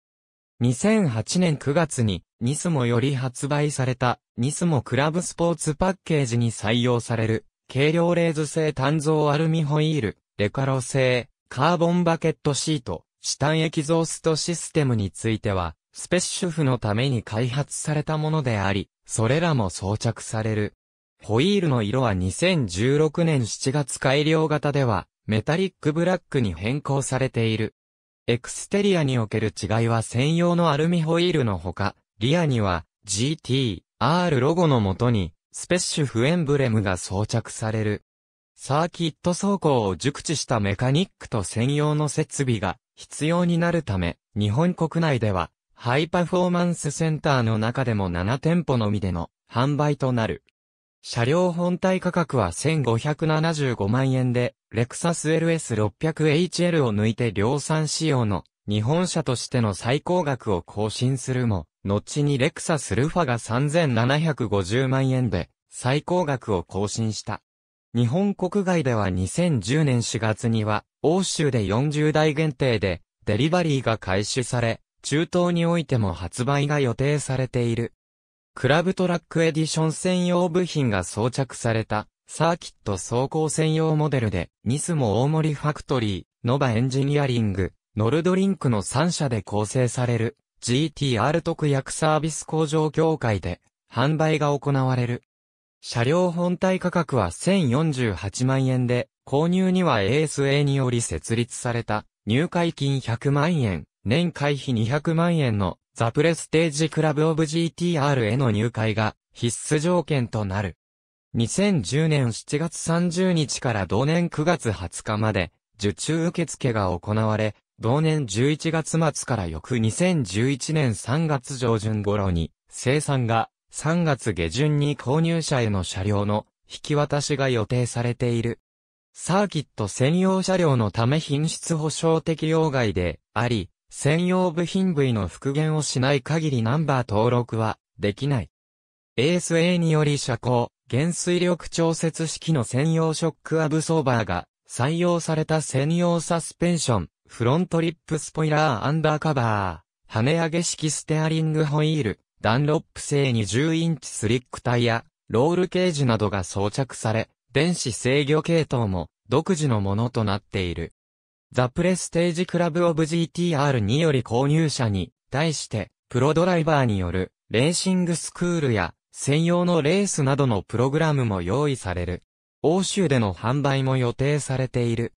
2008年9月にニスモより発売されたニスモクラブスポーツパッケージに採用される軽量レーズ製単造アルミホイール、レカロ製カーボンバケットシート、チタンエキゾーストシステムについては、スペッシュフのために開発されたものであり、それらも装着される。ホイールの色は2016年7月改良型では、メタリックブラックに変更されている。エクステリアにおける違いは専用のアルミホイールのほか、リアには GT-R ロゴの下に、スペッシュフエンブレムが装着される。サーキット走行を熟知したメカニックと専用の設備が必要になるため、日本国内ではハイパフォーマンスセンターの中でも7店舗のみでの販売となる。車両本体価格は1575万円で、レクサス LS600HL を抜いて量産仕様の日本車としての最高額を更新するも、後にレクサスルファが3750万円で最高額を更新した。日本国外では2010年4月には、欧州で40台限定で、デリバリーが開始され、中東においても発売が予定されている。クラブトラックエディション専用部品が装着された、サーキット走行専用モデルで、ニスモ大森ファクトリー、ノバエンジニアリング、ノルドリンクの3社で構成される、GT-R 特約サービス工場協会で、販売が行われる。車両本体価格は1048万円で、購入には ASA により設立された入会金100万円、年会費200万円のザ・プレステージ・クラブ・オブ・ GT-R への入会が必須条件となる。2010年7月30日から同年9月20日まで受注受付が行われ、同年11月末から翌2011年3月上旬頃に生産が3月下旬に購入者への車両の引き渡しが予定されている。サーキット専用車両のため品質保証適用外であり、専用部品類の復元をしない限りナンバー登録はできない。ASA により車高、減衰力調節式の専用ショックアブソーバーが採用された専用サスペンション、フロントリップスポイラーアンダーカバー、跳ね上げ式ステアリングホイール、ダンロップ製20インチスリックタイヤ、ロールケージなどが装着され、電子制御系統も独自のものとなっている。ザ・プレステージ・クラブ・オブ・ GT-R により購入者に対して、プロドライバーによるレーシングスクールや専用のレースなどのプログラムも用意される。欧州での販売も予定されている。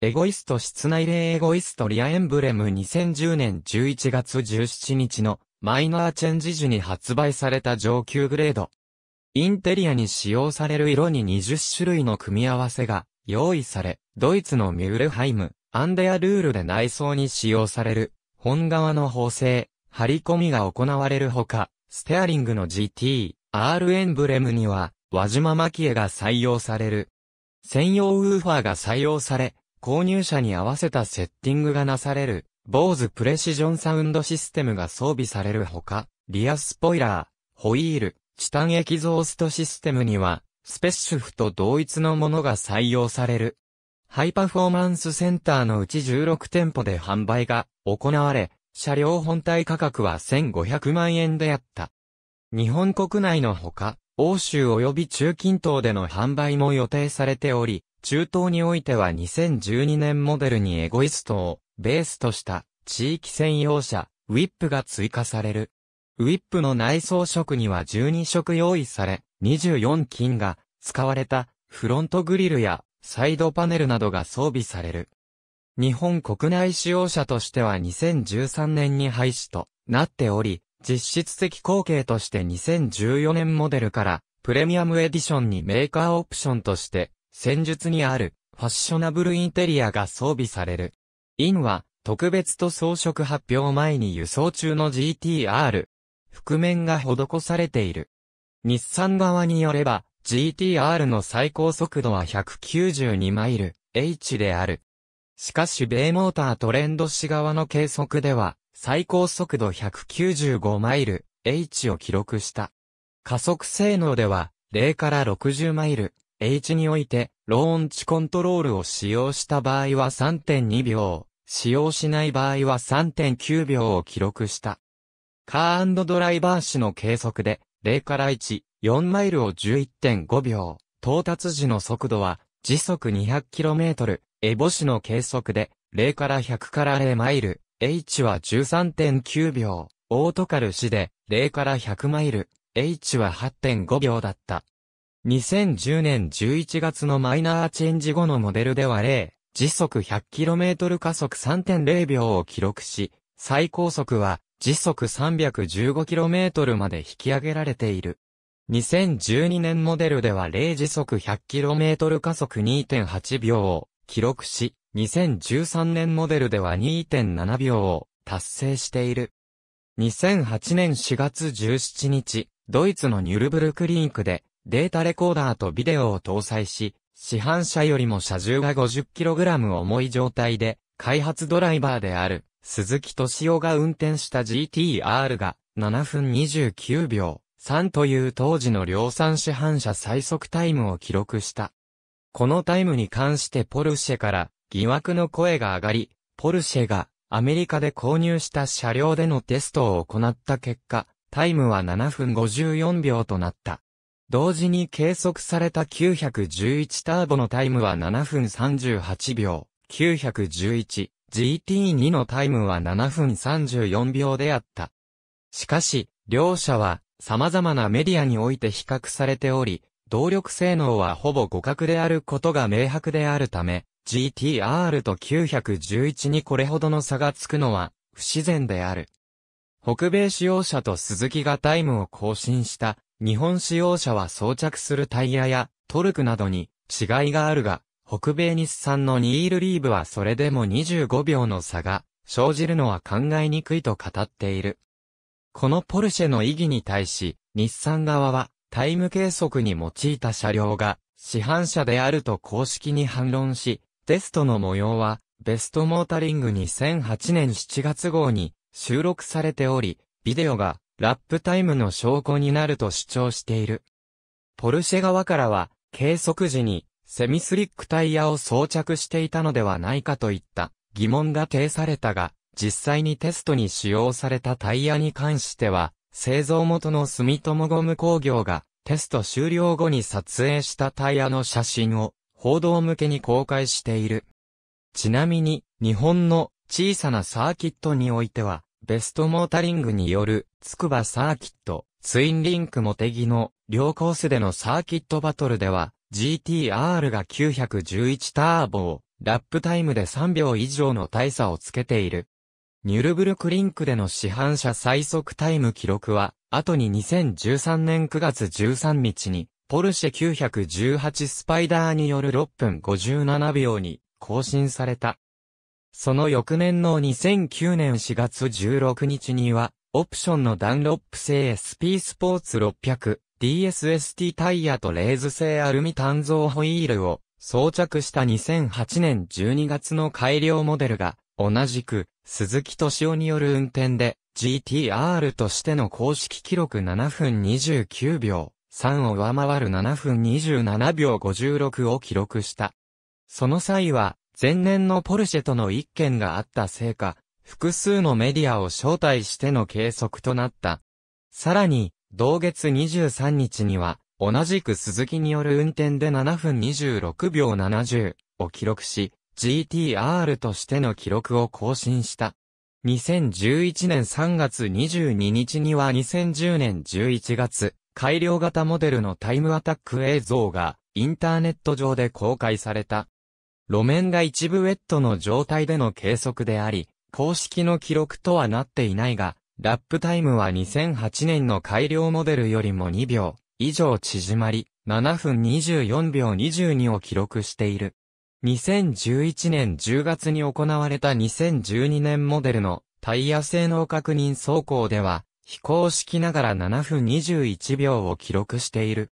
エゴイスト室内冷エゴイストリアエンブレム2010年11月17日のマイナーチェンジ時に発売された上級グレード。インテリアに使用される色に20種類の組み合わせが用意され、ドイツのミュールハイム、アンデアルールで内装に使用される、本革の縫製、張り込みが行われるほか、ステアリングの GT-R エンブレムには、輪島蒔絵が採用される。専用ウーファーが採用され、購入者に合わせたセッティングがなされる。BOSEプレシジョンサウンドシステムが装備されるほか、リアスポイラー、ホイール、チタンエキゾーストシステムには、スペッシュフと同一のものが採用される。ハイパフォーマンスセンターのうち16店舗で販売が行われ、車両本体価格は1500万円であった。日本国内のほか、欧州及び中近東での販売も予定されており、中東においては2012年モデルにエゴイストをベースとした地域専用車、ウィップが追加される。ウィップの内装色には12色用意され、24金が使われたフロントグリルやサイドパネルなどが装備される。日本国内使用車としては2013年に廃止となっており、実質的後継として2014年モデルからプレミアムエディションにメーカーオプションとして戦術にあるファッショナブルインテリアが装備される。インは特別と装飾発表前に輸送中の GT-R。覆面が施されている。日産側によれば GT-R の最高速度は192マイル H である。しかし米モータートレンド氏側の計測では、最高速度195マイル H を記録した。加速性能では、0から60マイル H において、ローンチコントロールを使用した場合は 3.2 秒、使用しない場合は 3.9 秒を記録した。カー&ドライバー氏の計測で、0から1、4マイルを 11.5 秒、到達時の速度は、時速 200km、エボ氏の計測で、0から100から0マイル、H は 13.9 秒、オートカル氏で、0から100マイル、H は 8.5 秒だった。2010年11月のマイナーチェンジ後のモデルでは0、時速 100km 加速 3.0 秒を記録し、最高速は、時速 315km まで引き上げられている。2012年モデルでは0時速 100km 加速 2.8 秒を記録し、2013年モデルでは 2.7 秒を達成している。2008年4月17日、ドイツのニュルブルクリンクでデータレコーダーとビデオを搭載し、市販車よりも車重が 50kg 重い状態で、開発ドライバーである。鈴木敏夫が運転した GT-R が7分29秒3という当時の量産市販車最速タイムを記録した。このタイムに関してポルシェから疑惑の声が上がり、ポルシェがアメリカで購入した車両でのテストを行った結果、タイムは7分54秒となった。同時に計測された911ターボのタイムは7分38秒、911。GT2 のタイムは7分34秒であった。しかし、両車は様々なメディアにおいて比較されており、動力性能はほぼ互角であることが明白であるため、GT-R と911にこれほどの差がつくのは不自然である。北米使用車とスズキがタイムを更新した日本使用車は装着するタイヤやトルクなどに違いがあるが、北米日産のニール・リーブはそれでも25秒の差が生じるのは考えにくいと語っている。このポルシェの意義に対し、日産側はタイム計測に用いた車両が市販車であると公式に反論し、テストの模様はベストモータリング2008年7月号に収録されており、ビデオがラップタイムの証拠になると主張している。ポルシェ側からは計測時にセミスリックタイヤを装着していたのではないかといった疑問が呈されたが、実際にテストに使用されたタイヤに関しては、製造元の住友ゴム工業がテスト終了後に撮影したタイヤの写真を報道向けに公開している。ちなみに、日本の小さなサーキットにおいては、ベストモータリングによる筑波サーキット、ツインリンク茂木の両コースでのサーキットバトルでは、GT-R が911ターボをラップタイムで3秒以上の大差をつけている。ニュルブルクリンクでの市販車最速タイム記録は、後に2013年9月13日に、ポルシェ918スパイダーによる6分57秒に更新された。その翌年の2009年4月16日には、オプションのダンロップ製 SP スポーツ600。DSST タイヤとレーズ製アルミ鍛造ホイールを装着した2008年12月の改良モデルが同じく鈴木敏夫による運転で GT-R としての公式記録7分29秒3を上回る7分27秒56を記録した。その際は、前年のポルシェとの一件があったせいか、複数のメディアを招待しての計測となった。さらに、同月23日には、同じく鈴木による運転で7分26秒70を記録し、GT-R としての記録を更新した。2011年3月22日には2010年11月、改良型モデルのタイムアタック映像がインターネット上で公開された。路面が一部ウェットの状態での計測であり、公式の記録とはなっていないが、ラップタイムは2008年の改良モデルよりも2秒以上縮まり、7分24秒22を記録している。2011年10月に行われた2012年モデルのタイヤ性能確認走行では、非公式ながら7分21秒を記録している。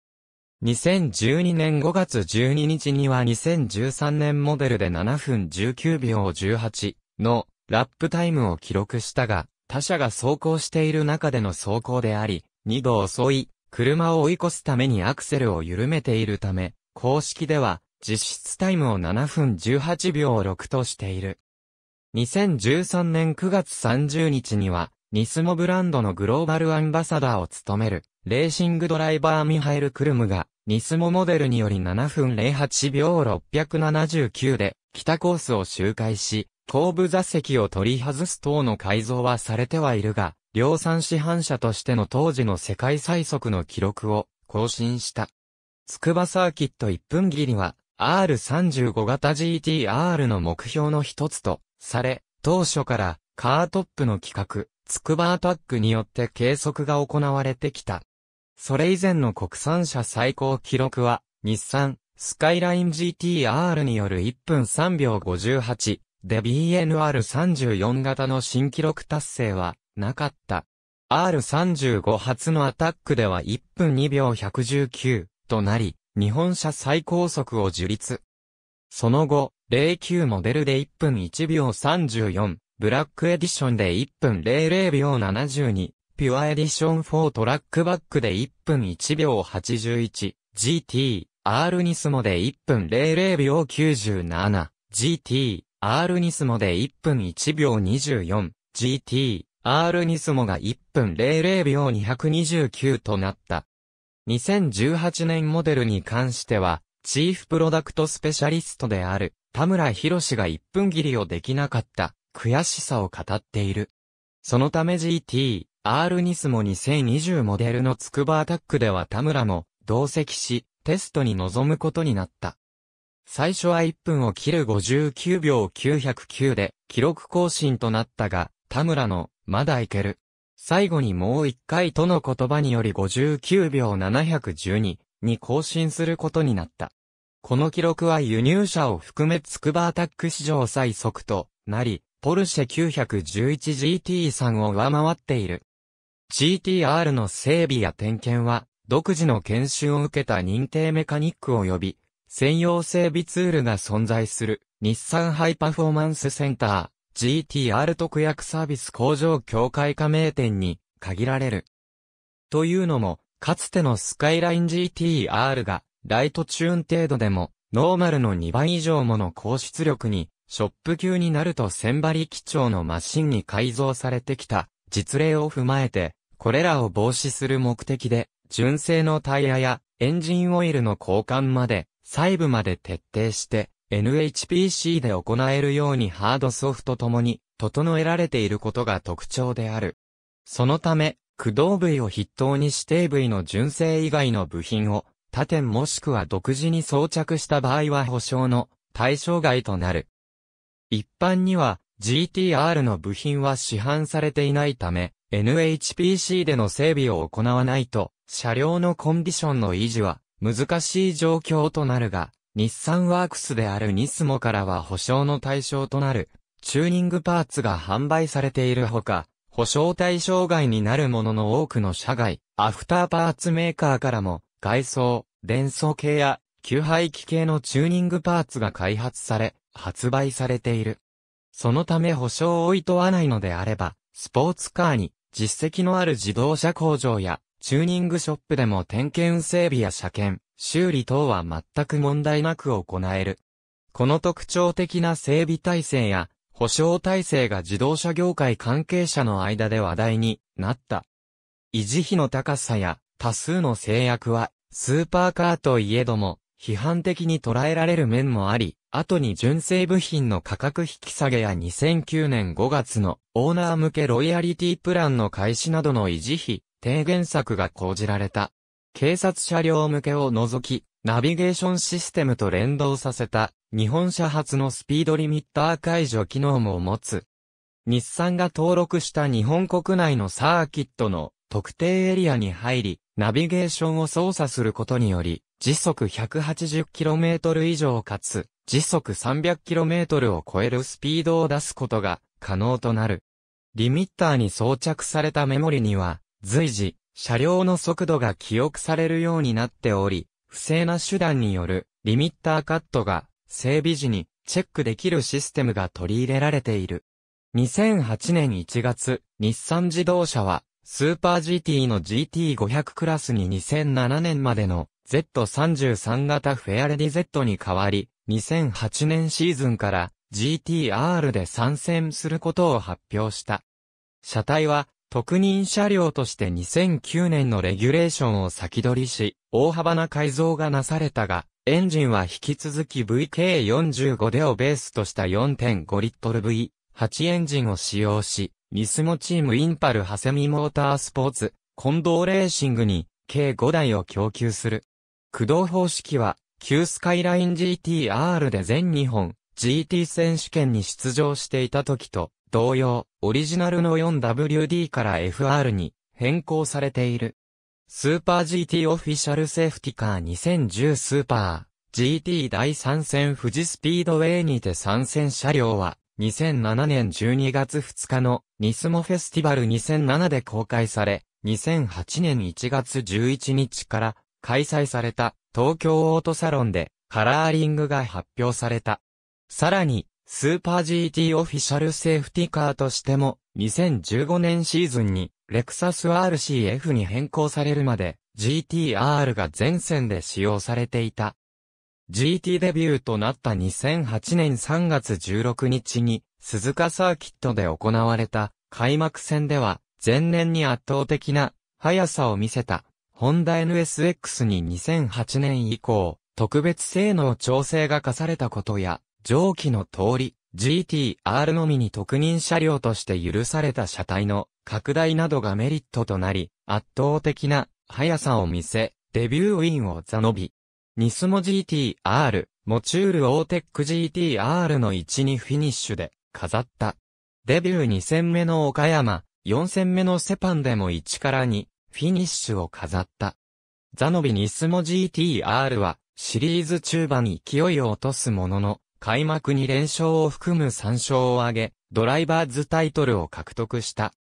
2012年5月12日には2013年モデルで7分19秒18のラップタイムを記録したが、他車が走行している中での走行であり、2度遅い、車を追い越すためにアクセルを緩めているため、公式では実質タイムを7分18秒6としている。2013年9月30日には、ニスモブランドのグローバルアンバサダーを務める、レーシングドライバーミハイル・クルムが、ニスモモデルにより7分08秒679で、北コースを周回し、後部座席を取り外す等の改造はされてはいるが、量産市販車としての当時の世界最速の記録を更新した。筑波サーキット1分切りは R35 型 GT-R の目標の一つとされ、当初からカートップの企画、筑波アタックによって計測が行われてきた。それ以前の国産車最高記録は日産スカイライン GT-R による1分3秒58で BNR34 型の新記録達成はなかった。R35 初のアタックでは1分2秒119となり、日本車最高速を樹立。その後、09モデルで1分1秒34、ブラックエディションで1分00秒72、ピュアエディション4トラックバックで1分1秒81、GT-R ニスモで1分00秒97、GT-R ニスモで1分1秒24、GT-R ニスモが1分00秒229となった。2018年モデルに関しては、チーフプロダクトスペシャリストである田村博が1分切りをできなかった悔しさを語っている。そのため GT-R ニスモ2020モデルの筑波アタックでは田村も同席しテストに臨むことになった。最初は1分を切る59秒909で記録更新となったが、田村のまだいける。最後にもう一回との言葉により59秒712に更新することになった。この記録は輸入車を含め筑波アタック史上最速となり、ポルシェ 911GT3 を上回っている。GT-R の整備や点検は独自の研修を受けた認定メカニック及び専用整備ツールが存在する日産ハイパフォーマンスセンター。GT-R 特約サービス工場協会加盟店に限られる。というのも、かつてのスカイライン GT-R がライトチューン程度でもノーマルの2倍以上もの高出力にショップ級になると1000馬力超のマシンに改造されてきた実例を踏まえて、これらを防止する目的で純正のタイヤやエンジンオイルの交換まで細部まで徹底して、NHPC で行えるようにハードソフトともに整えられていることが特徴である。そのため、駆動部位を筆頭に指定部位の純正以外の部品を他店もしくは独自に装着した場合は保証の対象外となる。一般には GT-R の部品は市販されていないため、NHPC での整備を行わないと車両のコンディションの維持は難しい状況となるが、日産ワークスであるニスモからは保証の対象となるチューニングパーツが販売されているほか、保証対象外になるものの多くの車外、アフターパーツメーカーからも外装、伝送系や吸排気系のチューニングパーツが開発され、発売されている。そのため保証を置いとわないのであれば、スポーツカーに実績のある自動車工場やチューニングショップでも点検整備や車検、修理等は全く問題なく行える。この特徴的な整備体制や保証体制が自動車業界関係者の間で話題になった。維持費の高さや多数の制約はスーパーカーといえども批判的に捉えられる面もあり、後に純正部品の価格引き下げや2009年5月のオーナー向けロイヤリティプランの開始などの維持費低減策が講じられた。警察車両向けを除き、ナビゲーションシステムと連動させた日本車初のスピードリミッター解除機能も持つ。日産が登録した日本国内のサーキットの特定エリアに入り、ナビゲーションを操作することにより、時速 180km 以上かつ、時速 300km を超えるスピードを出すことが可能となる。リミッターに装着されたメモリには、随時、車両の速度が記憶されるようになっており、不正な手段によるリミッターカットが整備時にチェックできるシステムが取り入れられている。2008年1月、日産自動車は、スーパー GT の GT500 クラスに2007年までの Z33 型フェアレディ Z に代わり、2008年シーズンから GT-R で参戦することを発表した。車体は特認車両として2009年のレギュレーションを先取りし、大幅な改造がなされたが、エンジンは引き続き VK45 でをベースとした 4.5 リットル V8 エンジンを使用し、ニスモチームインパルハセミモータースポーツ、近藤レーシングに、計5台を供給する。駆動方式は、旧スカイライン GT-R で全日本、GT 選手権に出場していた時と、同様、オリジナルの 4WD から FR に変更されている。スーパー GT オフィシャルセーフティカー2010スーパー GT 第3戦富士スピードウェイにて参戦車両は、2007年12月2日のニスモフェスティバル2007で公開され、2008年1月11日から開催された東京オートサロンでカラーリングが発表された。さらに、スーパー GT オフィシャルセーフティカーとしても、2015年シーズンにレクサス RCF に変更されるまで GT-R が全線で使用されていた。GT デビューとなった2008年3月16日に鈴鹿サーキットで行われた開幕戦では前年に圧倒的な速さを見せたホンダ NSX に2008年以降特別性能調整が課されたことや上記の通り GT-R のみに特認車両として許された車体の拡大などがメリットとなり圧倒的な速さを見せデビューウィンを座のびニスモ GT-R、モチュールオーテック GT-R の1-2フィニッシュで飾った。デビュー2戦目の岡山、4戦目のセパンでも1から2フィニッシュを飾った。座のびニスモ GT-R はシリーズ中盤に勢いを落とすものの、開幕2連勝を含む3勝を挙げ、ドライバーズタイトルを獲得した。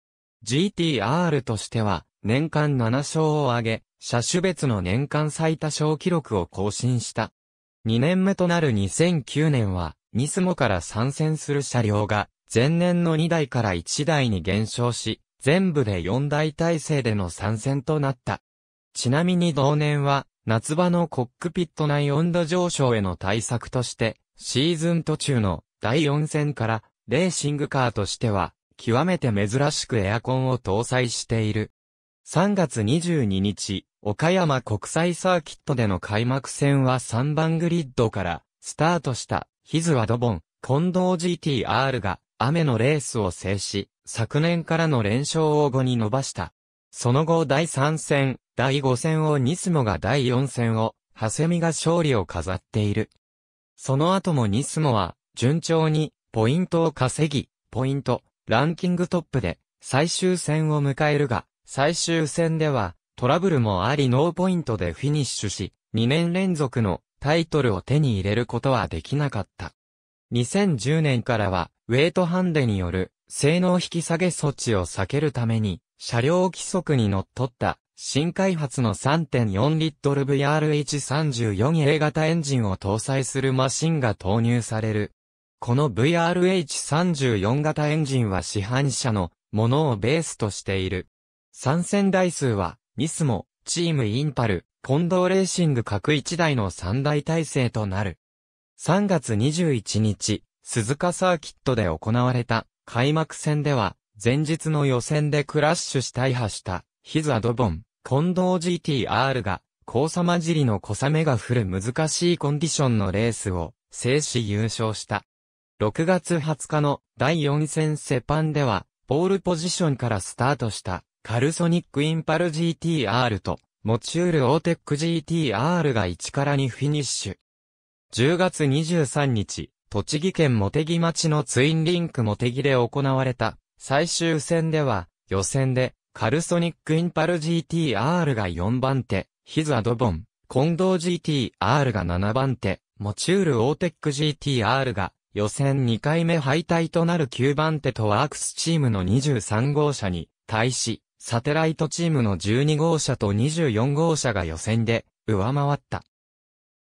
GT-R としては年間7勝を挙げ、車種別の年間最多勝記録を更新した。2年目となる2009年は、ニスモから参戦する車両が、前年の2台から1台に減少し、全部で4台体制での参戦となった。ちなみに同年は、夏場のコックピット内温度上昇への対策として、シーズン途中の第4戦から、レーシングカーとしては、極めて珍しくエアコンを搭載している。3月22日、岡山国際サーキットでの開幕戦は3番グリッドからスタートしたヒズワドボン、近藤 GT-R が雨のレースを制し、昨年からの連勝を5に伸ばした。その後第3戦、第5戦をニスモが第4戦を、ハセミが勝利を飾っている。その後もニスモは順調にポイントを稼ぎ、ポイント、ランキングトップで最終戦を迎えるが、最終戦ではトラブルもありノーポイントでフィニッシュし、2年連続のタイトルを手に入れることはできなかった。2010年からはウェイトハンデによる性能引き下げ措置を避けるために車両規則にのっとった新開発の 3.4 リットル VR3834A 型エンジンを搭載するマシンが投入される。この VR3834 型エンジンは市販車のものをベースとしている。参戦台数は、ニスモ、チームインパル、近藤レーシング各1台の3台体制となる。3月21日、鈴鹿サーキットで行われた開幕戦では、前日の予選でクラッシュし大破した、ヒザ・ドボン、近藤 GT-R が、黄砂混じりの小雨が降る難しいコンディションのレースを制し優勝した。6月20日の第4戦セパンでは、ポールポジションからスタートしたカルソニックインパル GT-R とモチュールオーテック GT-R が1から2フィニッシュ。10月23日、栃木県茂木町のツインリンク茂木で行われた最終戦では、予選でカルソニックインパル GT-R が4番手。ヒザ・ドボン、近藤 GT-R が7番手、モチュールオーテック GT-R が予選2回目敗退となる9番手とワークスチームの23号車に対し、サテライトチームの12号車と24号車が予選で上回った。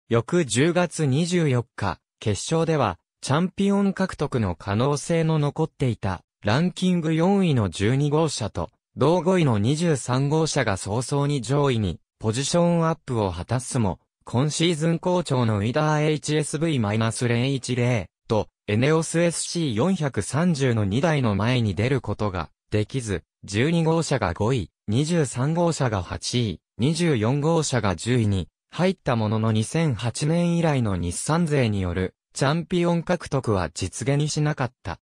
翌10月24日、決勝ではチャンピオン獲得の可能性の残っていたランキング4位の12号車と同5位の23号車が早々に上位にポジションアップを果たすも、今シーズン好調のウィダー HSV-010 と、エネオス SC430 の2台の前に出ることができず、12号車が5位、23号車が8位、24号車が10位に入ったものの2008年以来の日産勢によるチャンピオン獲得は実現しなかった。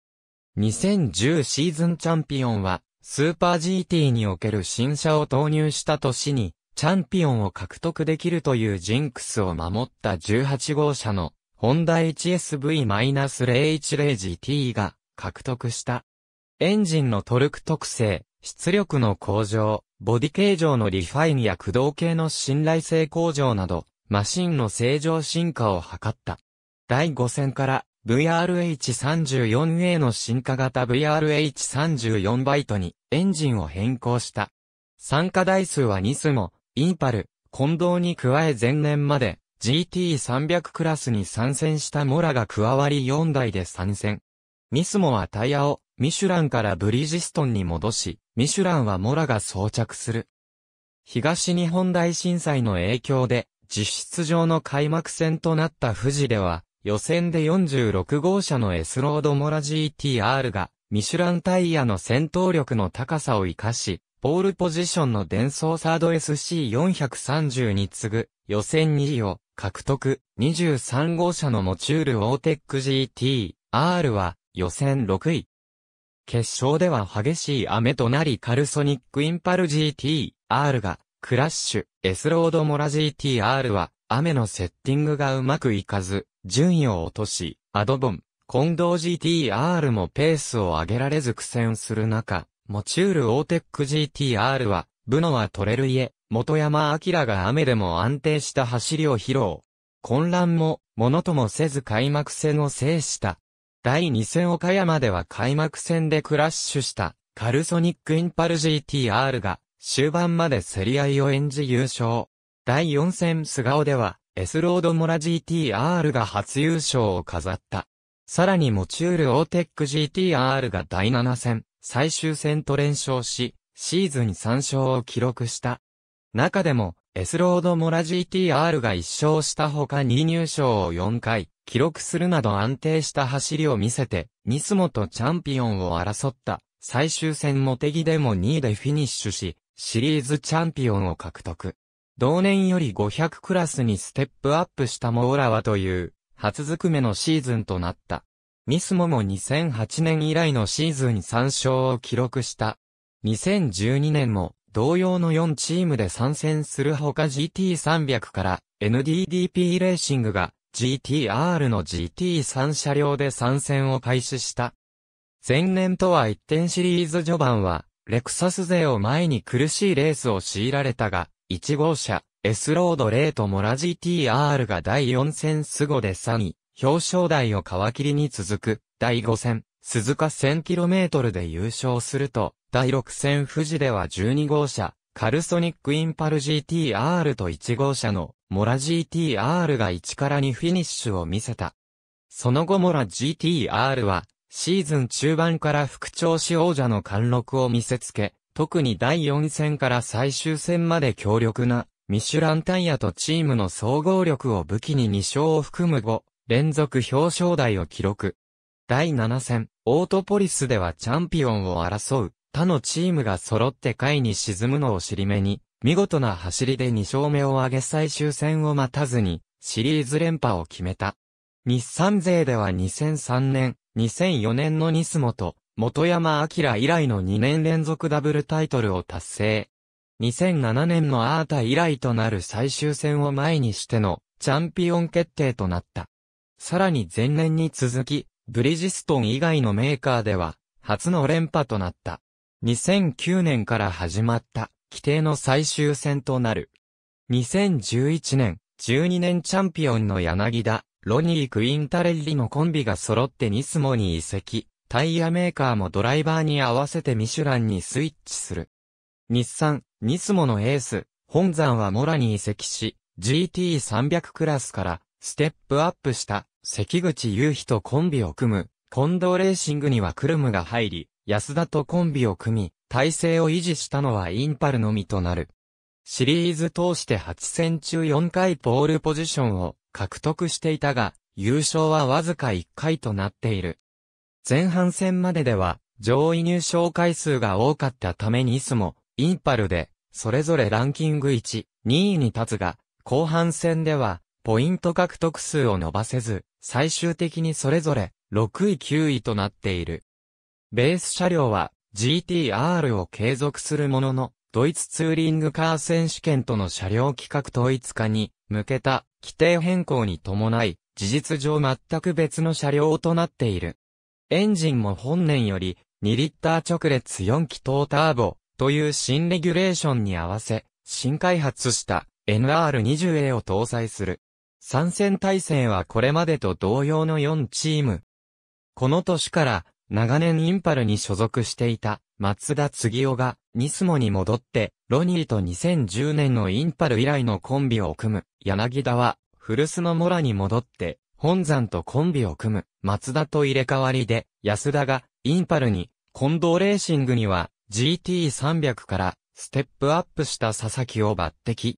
2010シーズンチャンピオンは、スーパー GT における新車を投入した年に、チャンピオンを獲得できるというジンクスを守った18号車のホンダ HSV-010GT が獲得した。エンジンのトルク特性、出力の向上、ボディ形状のリファインや駆動系の信頼性向上など、マシンの正常進化を図った。第5戦から、VRH34A の進化型 VRH34 バイトにエンジンを変更した。参加台数はニスモ、インパル、近藤に加え前年まで GT300 クラスに参戦したモラが加わり4台で参戦。ニスモはタイヤをミシュランからブリヂストンに戻し、ミシュランはモラが装着する。東日本大震災の影響で実質上の開幕戦となった富士では予選で46号車の S ロードモラ GT-R がミシュランタイヤの戦闘力の高さを生かし、ポールポジションのデンソーサード SC430 に次ぐ予選2位を獲得。23号車のモチュールオーテック GT-R は予選6位。決勝では激しい雨となりカルソニックインパル GT-R がクラッシュ。S ロードモラ GT-R は雨のセッティングがうまくいかず順位を落とし、ドボン、近藤 GT-R もペースを上げられず苦戦する中、モチュールオーテック GT-R は、ブノワトレルイエ、本山明が雨でも安定した走りを披露。混乱も、ものともせず開幕戦を制した。第2戦岡山では開幕戦でクラッシュした、カルソニックインパル GT-R が、終盤まで競り合いを演じ優勝。第4戦菅生では、S ロードモラ GT-R が初優勝を飾った。さらにモチュールオーテック GT-R が第7戦。最終戦と連勝し、シーズン3勝を記録した。中でも、S ロードモラ GT-R が1勝したほか2入賞を4回、記録するなど安定した走りを見せて、ニスモとチャンピオンを争った。最終戦茂木でも2位でフィニッシュし、シリーズチャンピオンを獲得。同年より500クラスにステップアップしたモーラはという、初ずくめのシーズンとなった。ニスモも2008年以来のシーズン3勝を記録した。2012年も同様の4チームで参戦するほか GT300 から NDDP レーシングが GT-R の GT3 車両で参戦を開始した。前年とは一転シリーズ序盤はレクサス勢を前に苦しいレースを強いられたが、1号車 S ロードレートモラ GT-R が第4戦スゴで3位。表彰台を皮切りに続く、第5戦、鈴鹿 1000km で優勝すると、第6戦富士では12号車、カルソニックインパル GT-R と1号車の、モラ GT-R が1から2フィニッシュを見せた。その後モラ GT-R は、シーズン中盤から復調し王者の貫禄を見せつけ、特に第4戦から最終戦まで強力なミシュランタイヤとチームの総合力を武器に2勝を含む5連続表彰台を記録。第7戦、オートポリスではチャンピオンを争う他のチームが揃って下位に沈むのを尻目に、見事な走りで2勝目を挙げ最終戦を待たずにシリーズ連覇を決めた。日産勢では2003年、2004年のニスモと本山明以来の2年連続ダブルタイトルを達成。2007年のアータ以来となる最終戦を前にしてのチャンピオン決定となった。さらに前年に続き、ブリヂストン以外のメーカーでは初の連覇となった。2009年から始まった規定の最終戦となる。2011年、12年チャンピオンの柳田、ロニー・クインタレッリのコンビが揃ってニスモに移籍。タイヤメーカーもドライバーに合わせてミシュランにスイッチする。日産、ニスモのエース、本山はモラに移籍し、GT300 クラスからステップアップした関口雄飛とコンビを組む。近藤レーシングにはクルムが入り、安田とコンビを組み、体制を維持したのはインパルのみとなる。シリーズ通して8戦中4回ポールポジションを獲得していたが、優勝はわずか1回となっている。前半戦まででは上位入賞回数が多かったためニスモ、インパルでそれぞれランキング1、2位に立つが、後半戦ではポイント獲得数を伸ばせず、最終的にそれぞれ6位9位となっている。ベース車両は GT-R を継続するものの、ドイツツーリングカー選手権との車両規格統一化に向けた規定変更に伴い、事実上全く別の車両となっている。エンジンも本年より2リッター直列4気筒ターボという新レギュレーションに合わせ新開発した NR20A を搭載する。参戦体制はこれまでと同様の4チーム。この年から長年インパルに所属していた松田次生がニスモに戻ってロニーと2010年のインパル以来のコンビを組む。柳田は古巣のモラに戻って本山とコンビを組む。松田と入れ替わりで、安田がインパルに、近藤レーシングには GT300 からステップアップした佐々木を抜擢。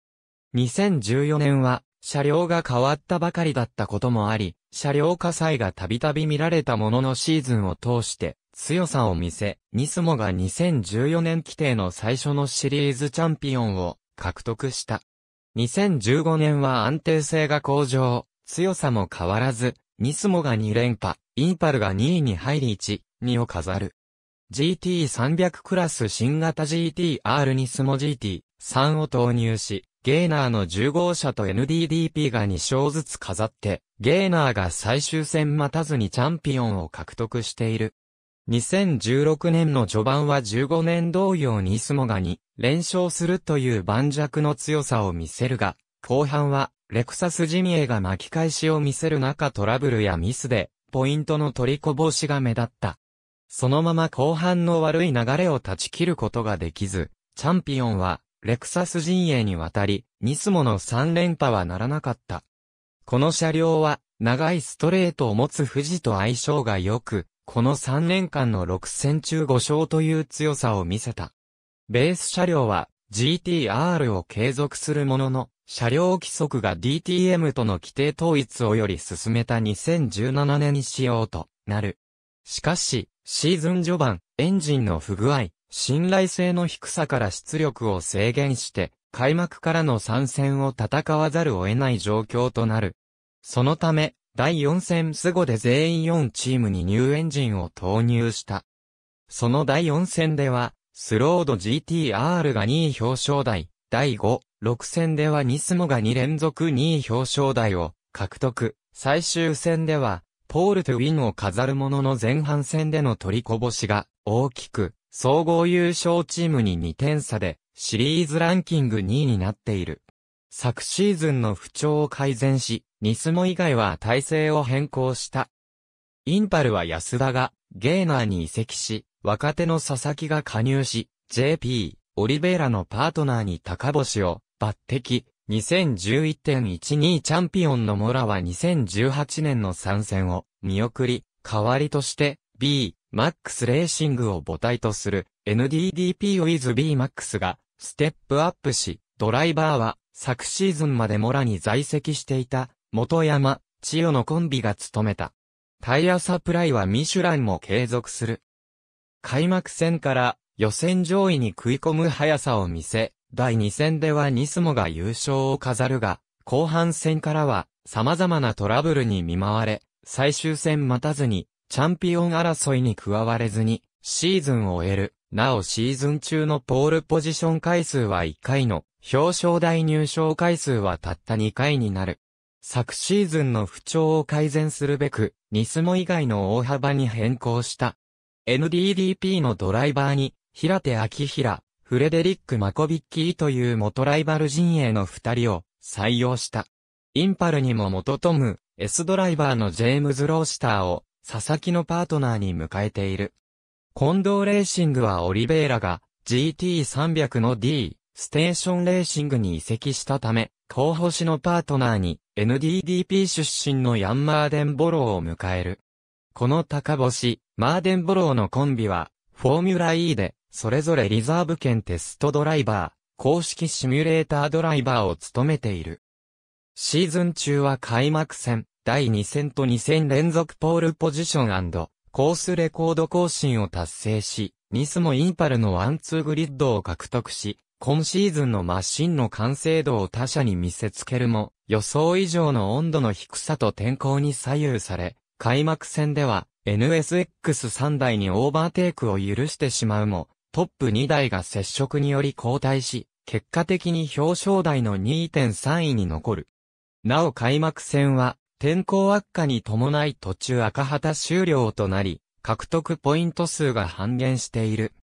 2014年は車両が変わったばかりだったこともあり、車両火災がたびたび見られたもののシーズンを通して強さを見せ、ニスモが2014年規定の最初のシリーズチャンピオンを獲得した。2015年は安定性が向上。強さも変わらず、ニスモが2連覇、インパルが2位に入り1、2を飾る。GT300 クラス新型 GT-R ニスモ GT3 を投入し、ゲーナーの10号車と NDDP が2勝ずつ飾って、ゲーナーが最終戦待たずにチャンピオンを獲得している。2016年の序盤は15年同様ニスモが2連勝するという盤石の強さを見せるが、後半は、レクサスジミエが巻き返しを見せる中トラブルやミスでポイントの取りこぼしが目立った。そのまま後半の悪い流れを断ち切ることができず、チャンピオンはレクサス陣営に渡り、ニスモの3連覇はならなかった。この車両は長いストレートを持つ富士と相性が良く、この3年間の6戦中5勝という強さを見せた。ベース車両は GT-R を継続するものの、車両規則が DTM との規定統一をより進めた2017年に使用となる。しかし、シーズン序盤、エンジンの不具合、信頼性の低さから出力を制限して、開幕からの3戦を戦わざるを得ない状況となる。そのため、第4戦スゴで全員4チームにニューエンジンを投入した。その第4戦では、スロード GT-R が2位表彰台、第5、6戦ではニスモが2連続2位表彰台を獲得。最終戦では、ポールとウィンを飾るものの前半戦での取りこぼしが大きく、総合優勝チームに2点差で、シリーズランキング2位になっている。昨シーズンの不調を改善し、ニスモ以外は体制を変更した。インパルは安田がゲーナーに移籍し、若手の佐々木が加入し、JP、オリベイラのパートナーに高星を、抜擢、2011.12 チャンピオンのモラは2018年の参戦を見送り、代わりとして B、MAX レーシングを母体とする NDDP with BMAX がステップアップし、ドライバーは昨シーズンまでモラに在籍していた元山、千代のコンビが務めた。タイヤサプライはミシュランも継続する。開幕戦から予選上位に食い込む速さを見せ、第2戦ではニスモが優勝を飾るが、後半戦からは様々なトラブルに見舞われ、最終戦待たずにチャンピオン争いに加われずにシーズンを終える。なおシーズン中のポールポジション回数は1回の表彰台入賞回数はたった2回になる。昨シーズンの不調を改善するべくニスモ以外の大幅に変更した。NDDP のドライバーに平手晃平、フレデリック・マコビッキーという元ライバル陣営の2人を採用した。インパルにも元トム、S ドライバーのジェームズ・ロースターを佐々木のパートナーに迎えている。近藤レーシングはオリベイラが GT300 の D、ステーションレーシングに移籍したため、候補紙のパートナーに NDDP 出身のヤン・マーデンボローを迎える。この高星、マーデンボローのコンビは、フォーミュラ E で、それぞれリザーブ兼テストドライバー、公式シミュレータードライバーを務めている。シーズン中は開幕戦、第2戦と2戦連続ポールポジション&コースレコード更新を達成し、ニスモインパルのワンツーグリッドを獲得し、今シーズンのマシンの完成度を他社に見せつけるも、予想以上の温度の低さと天候に左右され、開幕戦では NSX3 台にオーバーテイクを許してしまうも、トップ2台が接触により後退し、結果的に表彰台の 2.3 位に残る。なお開幕戦は、天候悪化に伴い途中赤旗終了となり、獲得ポイント数が半減している。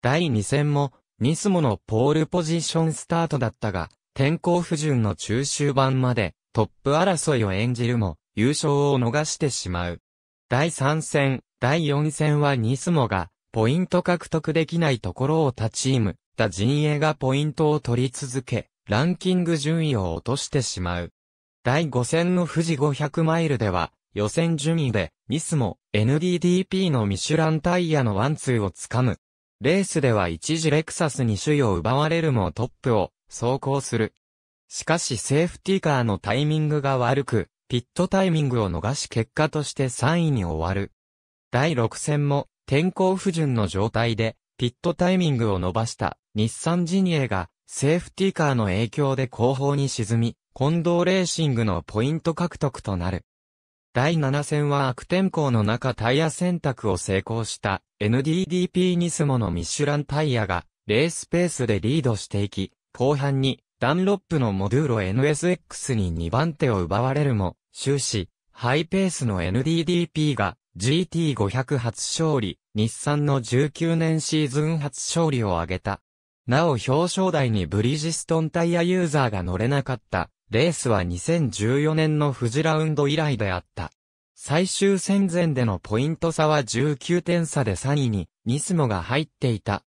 第2戦も、ニスモのポールポジションスタートだったが、天候不順の中終盤までトップ争いを演じるも、優勝を逃してしまう。第3戦、第4戦はニスモが、ポイント獲得できないところを他チーム、他陣営がポイントを取り続け、ランキング順位を落としてしまう。第5戦の富士500マイルでは、予選順位で、ニスモ、NDDP のミシュランタイヤのワンツーをつかむ。レースでは一時レクサスに首位を奪われるもトップを走行する。しかしセーフティーカーのタイミングが悪く、ピットタイミングを逃し結果として3位に終わる。第6戦も天候不順の状態でピットタイミングを伸ばした日産陣営がセーフティーカーの影響で後方に沈み、近藤レーシングのポイント獲得となる。第7戦は悪天候の中タイヤ選択を成功した NDDP ニスモのミシュランタイヤがレースペースでリードしていき、後半にダンロップのモドゥーロ NSX に2番手を奪われるも、終始ハイペースの NDDP が GT500 初勝利、日産の19年シーズン初勝利を挙げた。なお表彰台にブリヂストンタイヤユーザーが乗れなかった。レースは2014年の富士ラウンド以来であった。最終戦前でのポイント差は19点差で3位にニスモが入っていた。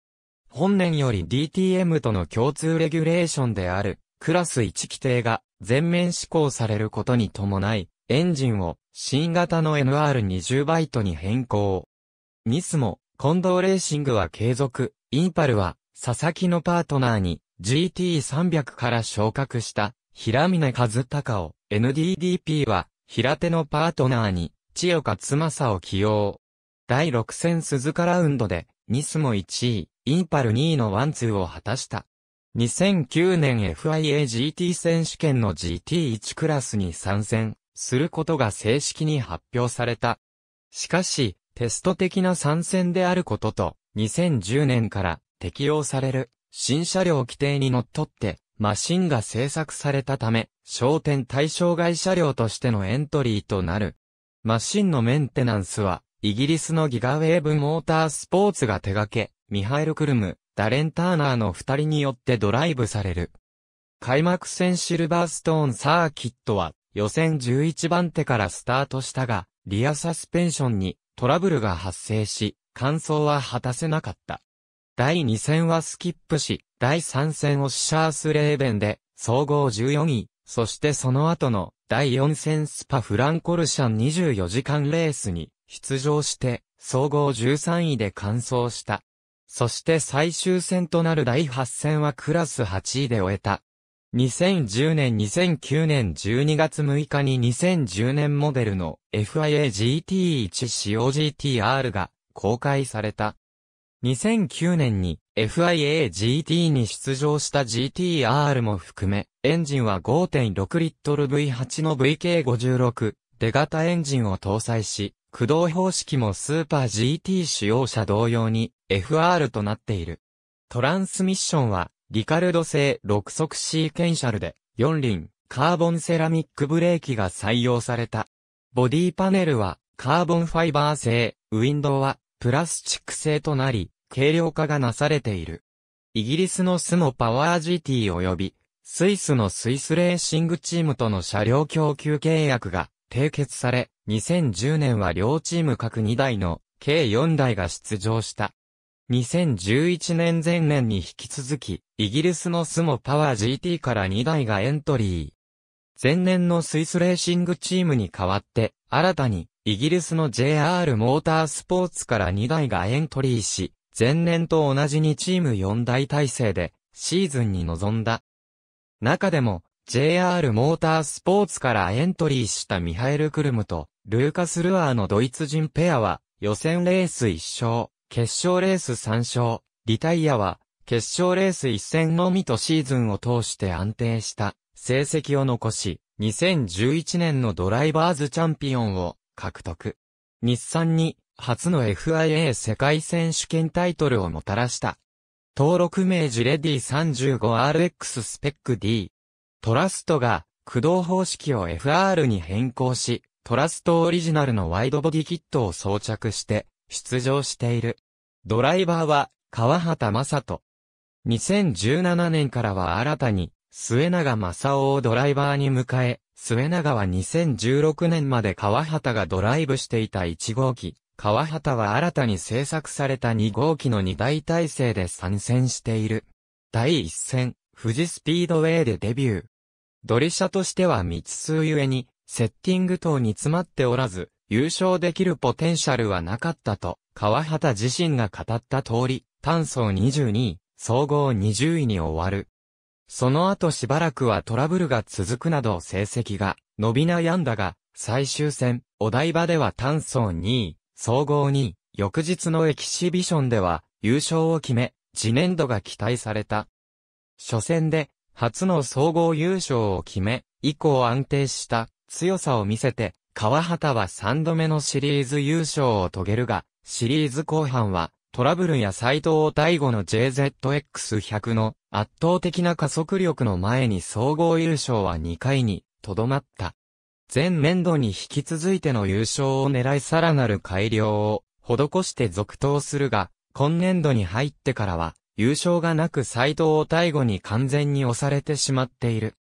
本年より DTM との共通レギュレーションであるクラス1規定が全面施行されることに伴い、エンジンを新型の NR20 バイトに変更。ニスモ、近藤レーシングは継続、インパルは佐々木のパートナーに GT300 から昇格した。平峰和孝を、NDDP は、平手のパートナーに、千代翼を起用。第6戦鈴鹿ラウンドで、ニスモ1位、インパル2位のワンツーを果たした。2009年 FIAGT 選手権の GT1 クラスに参戦することが正式に発表された。しかし、テスト的な参戦であることと、2010年から適用される、新車両規定にのっとって、マシンが製作されたため、商店対象外車両としてのエントリーとなる。マシンのメンテナンスは、イギリスのギガウェーブモータースポーツが手掛け、ミハエル・クルム、ダレン・ターナーの2人によってドライブされる。開幕戦シルバーストーンサーキットは、予選11番手からスタートしたが、リアサスペンションにトラブルが発生し、完走は果たせなかった。第2戦はスキップし、第3戦をシャースレーベンで、総合14位、そしてその後の第4戦スパフランコルシャン24時間レースに出場して、総合13位で完走した。そして最終戦となる第8戦はクラス8位で終えた。2010年、2009年12月6日に2010年モデルの FIA GT-1 仕様 GT-R が公開された。2009年に FIA GT に出場した GT-R も含め、エンジンは 5.6 リットル V8 の VK56 出型エンジンを搭載し、駆動方式もスーパー GT 使用車同様に FR となっている。トランスミッションはリカルド製6速シーケンシャルで4輪カーボンセラミックブレーキが採用された。ボディパネルはカーボンファイバー製、ウィンドウはプラスチック製となり軽量化がなされている。イギリスのスモパワー GT 及びスイスのスイスレーシングチームとの車両供給契約が締結され、2010年は両チーム各2台の計4台が出場した。2011年前年に引き続き、イギリスのスモパワー GT から2台がエントリー。前年のスイスレーシングチームに代わって、新たにイギリスの JR モータースポーツから2台がエントリーし、前年と同じ2チーム4台体制でシーズンに臨んだ。中でも、JR モータースポーツからエントリーしたミハエル・クルムとルーカス・ルアーのドイツ人ペアは予選レース1勝、決勝レース3勝、リタイアは決勝レース1戦のみとシーズンを通して安定した成績を残し、2011年のドライバーズチャンピオンを獲得。日産に初の FIA 世界選手権タイトルをもたらした。登録名ジレ D35RX スペック D。トラストが駆動方式を FR に変更し、トラストオリジナルのワイドボディキットを装着して出場している。ドライバーは川畑正人。2017年からは新たに末永正男をドライバーに迎え、末永は2016年まで川畑がドライブしていた1号機、川畑は新たに製作された2号機の2台体制で参戦している。第1戦、富士スピードウェイでデビュー。ドリシャとしては未知数ゆえに、セッティング等に詰まっておらず、優勝できるポテンシャルはなかったと、川畑自身が語った通り、単走22位、総合20位に終わる。その後しばらくはトラブルが続くなど成績が伸び悩んだが、最終戦、お台場では単走2位、総合2位、翌日のエキシビションでは優勝を決め、次年度が期待された。初戦で初の総合優勝を決め、以降安定した強さを見せて、川畑は3度目のシリーズ優勝を遂げるが、シリーズ後半はトラブルや斉藤大吾の JZX100 の圧倒的な加速力の前に総合優勝は2回にとどまった。前年度に引き続いての優勝を狙いさらなる改良を施して続投するが、今年度に入ってからは、優勝がなく斉藤大吾に完全に押されてしまっている。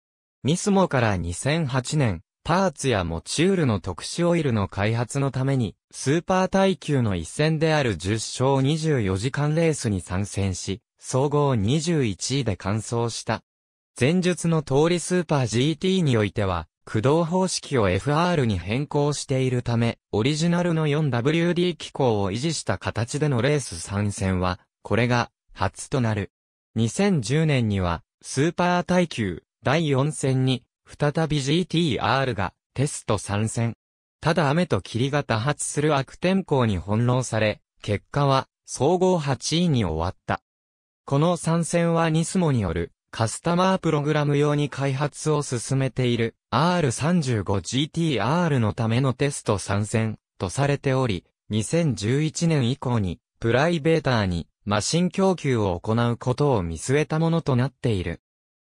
ニスモから2008年、パーツやモチュールの特殊オイルの開発のために、スーパー耐久の一戦である10勝24時間レースに参戦し、総合21位で完走した。前述の通りスーパー GT においては、駆動方式を FR に変更しているため、オリジナルの 4WD 機構を維持した形でのレース参戦は、これが、初となる。2010年には、スーパー耐久、第4戦に、再び GT-R が、テスト参戦。ただ雨と霧が多発する悪天候に翻弄され、結果は、総合8位に終わった。この参戦はニスモによる、カスタマープログラム用に開発を進めている、R35GTR のためのテスト参戦、とされており、2011年以降に、プライベーターに、マシン供給を行うことを見据えたものとなっている。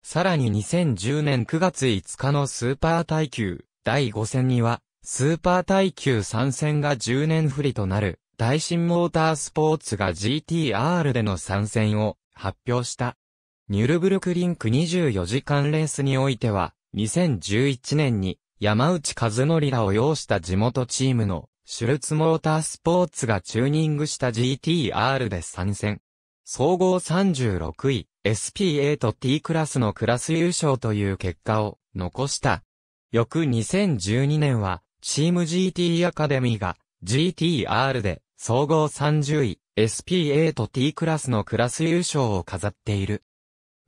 さらに2010年9月5日のスーパー耐久第5戦には、スーパー耐久参戦が10年振りとなる、ダイシンモータースポーツが GT-R での参戦を発表した。ニュルブルクリンク24時間レースにおいては、2011年に山内和則らを擁した地元チームの、シュルツモータースポーツがチューニングした GT-R で参戦。総合36位、SP8T クラスのクラス優勝という結果を残した。翌2012年は、チーム GT アカデミーが GT-R で総合30位、SPA と T クラスのクラス優勝を飾っている。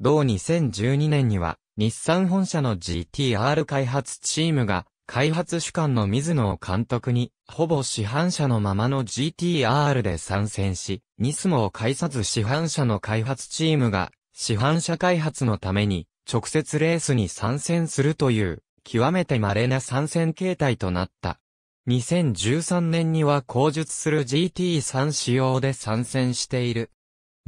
同2012年には、日産本社の GT-R 開発チームが、開発主幹の水野監督に、ほぼ市販車のままの GT-R で参戦し、ニスモを介さず市販車の開発チームが、市販車開発のために、直接レースに参戦するという、極めて稀な参戦形態となった。2013年には後述する GT3 仕様で参戦している。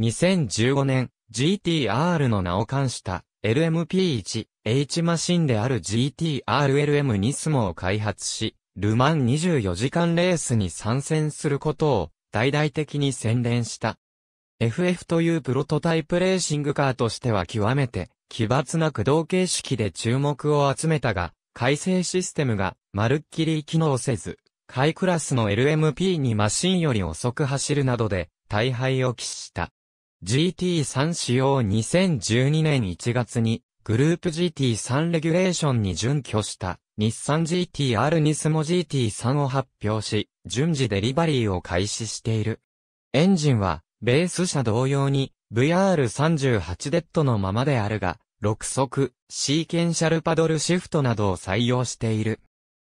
2015年、GT-R の名を冠した、LMP1H マシンである GT-R LM ニスモを開発し、ルマン24時間レースに参戦することを大々的に宣伝した。FF というプロトタイプレーシングカーとしては極めて奇抜な駆動形式で注目を集めたが、改正システムがまるっきり機能せず、下位クラスの LMP2 マシンより遅く走るなどで大敗を喫した。GT3 仕様2012年1月にグループ GT3 レギュレーションに準拠した日産 GT-R ニスモ GT3 を発表し、順次デリバリーを開始している。エンジンはベース車同様に VR38 デッドのままであるが、6速、シーケンシャルパドルシフトなどを採用している。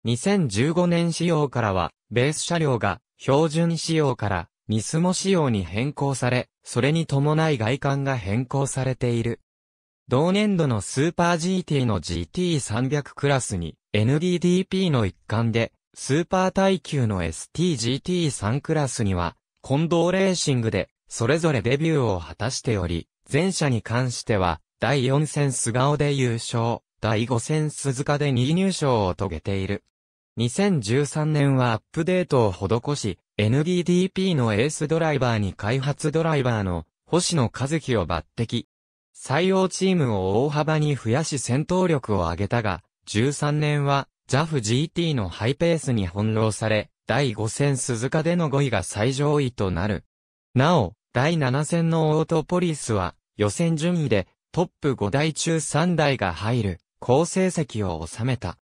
2015年仕様からはベース車両が標準仕様からニスモ仕様に変更され、それに伴い外観が変更されている。同年度のスーパー GT の GT300 クラスに NDDP の一環で、スーパー耐久の STGT3 クラスには、混同レーシングでそれぞれデビューを果たしており、前者に関しては、第4戦菅生で優勝、第5戦鈴鹿で2位入賞を遂げている。2013年はアップデートを施し、NDDP のエースドライバーに開発ドライバーの星野一樹を抜擢。採用チームを大幅に増やし戦闘力を上げたが、13年は JAF GT のハイペースに翻弄され、第5戦鈴鹿での5位が最上位となる。なお、第7戦のオートポリスは予選順位でトップ5台中3台が入る好成績を収めた。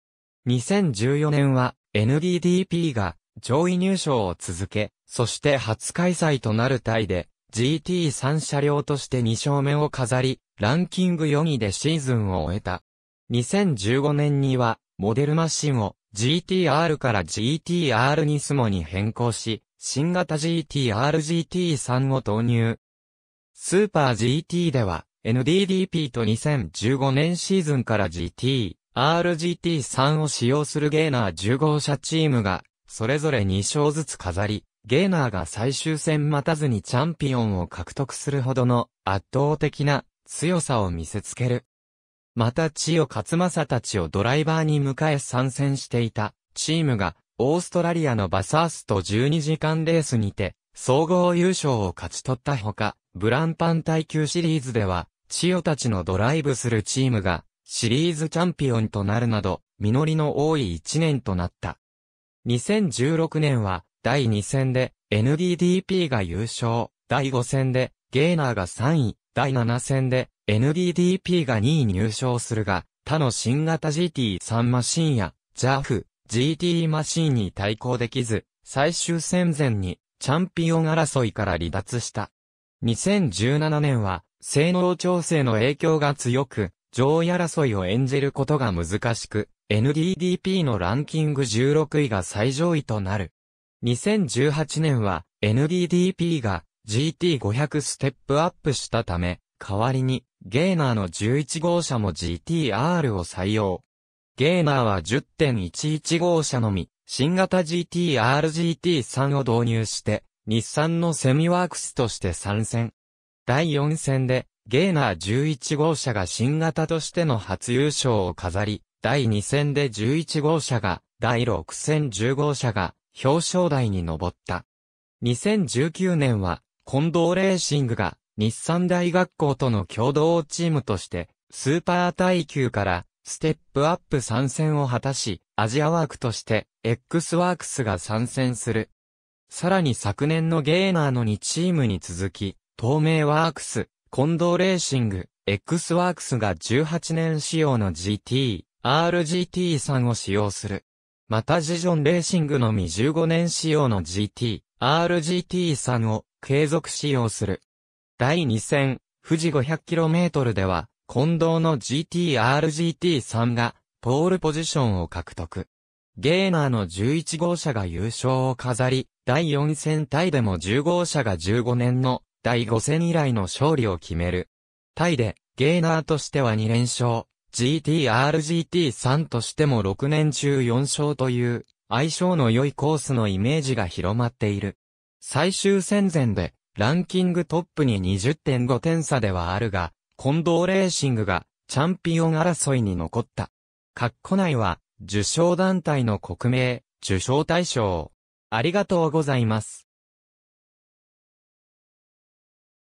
2014年は NDDP が上位入賞を続け、そして初開催となるタイで GT3 車両として2勝目を飾り、ランキング4位でシーズンを終えた。2015年にはモデルマシンを GT-R から GT-R ニスモに変更し、新型 GT-R GT3 を投入。スーパー GT では NDDP と2015年シーズンから GT-R GT3 を使用するゲーナー10号車チームが、それぞれ2勝ずつ飾り、ゲーナーが最終戦待たずにチャンピオンを獲得するほどの圧倒的な強さを見せつける。また千代勝正たちをドライバーに迎え参戦していたチームがオーストラリアのバサースト12時間レースにて総合優勝を勝ち取ったほか、ブランパン耐久シリーズでは千代たちのドライブするチームがシリーズチャンピオンとなるなど実りの多い1年となった。2016年は第2戦で NDDP が優勝、第5戦でゲーナーが3位、第7戦で NDDP が2位入賞するが、他の新型 GT3 マシンや JAF、GT マシンに対抗できず、最終戦前にチャンピオン争いから離脱した。2017年は性能調整の影響が強く、上位争いを演じることが難しく、NDDP のランキング16位が最上位となる。2018年は NDDP が GT500 ステップアップしたため、代わりにゲーナーの11号車も GT-R を採用。ゲーナーは 10.11 号車のみ、新型 GT-R GT3 を導入して、日産のセミワークスとして参戦。第4戦で、ゲーナー11号車が新型としての初優勝を飾り、第2戦で11号車が、第6戦10号車が、表彰台に上った。2019年は、混同レーシングが、日産大学校との共同チームとして、スーパー耐久から、ステップアップ参戦を果たし、アジアワークとして、X ワークスが参戦する。さらに昨年のゲーナーの2チームに続き、東名ワークス、混同レーシング、X ワークスが18年仕様の GT。RGT3 を使用する。またジジョンレーシングのみ15年仕様の GT、RGT3 を継続使用する。第2戦、富士 500km では、近藤の GT-R38 が、ポールポジションを獲得。ゲーナーの11号車が優勝を飾り、第4戦タイでも10号車が15年の第5戦以来の勝利を決める。タイで、ゲーナーとしては2連勝、GT-R38 としても6年中4勝という、相性の良いコースのイメージが広まっている。最終戦前で、ランキングトップに 20.5 点差ではあるが、近藤レーシングがチャンピオン争いに残った。括弧内は受賞団体の国名、受賞対象。ありがとうございます。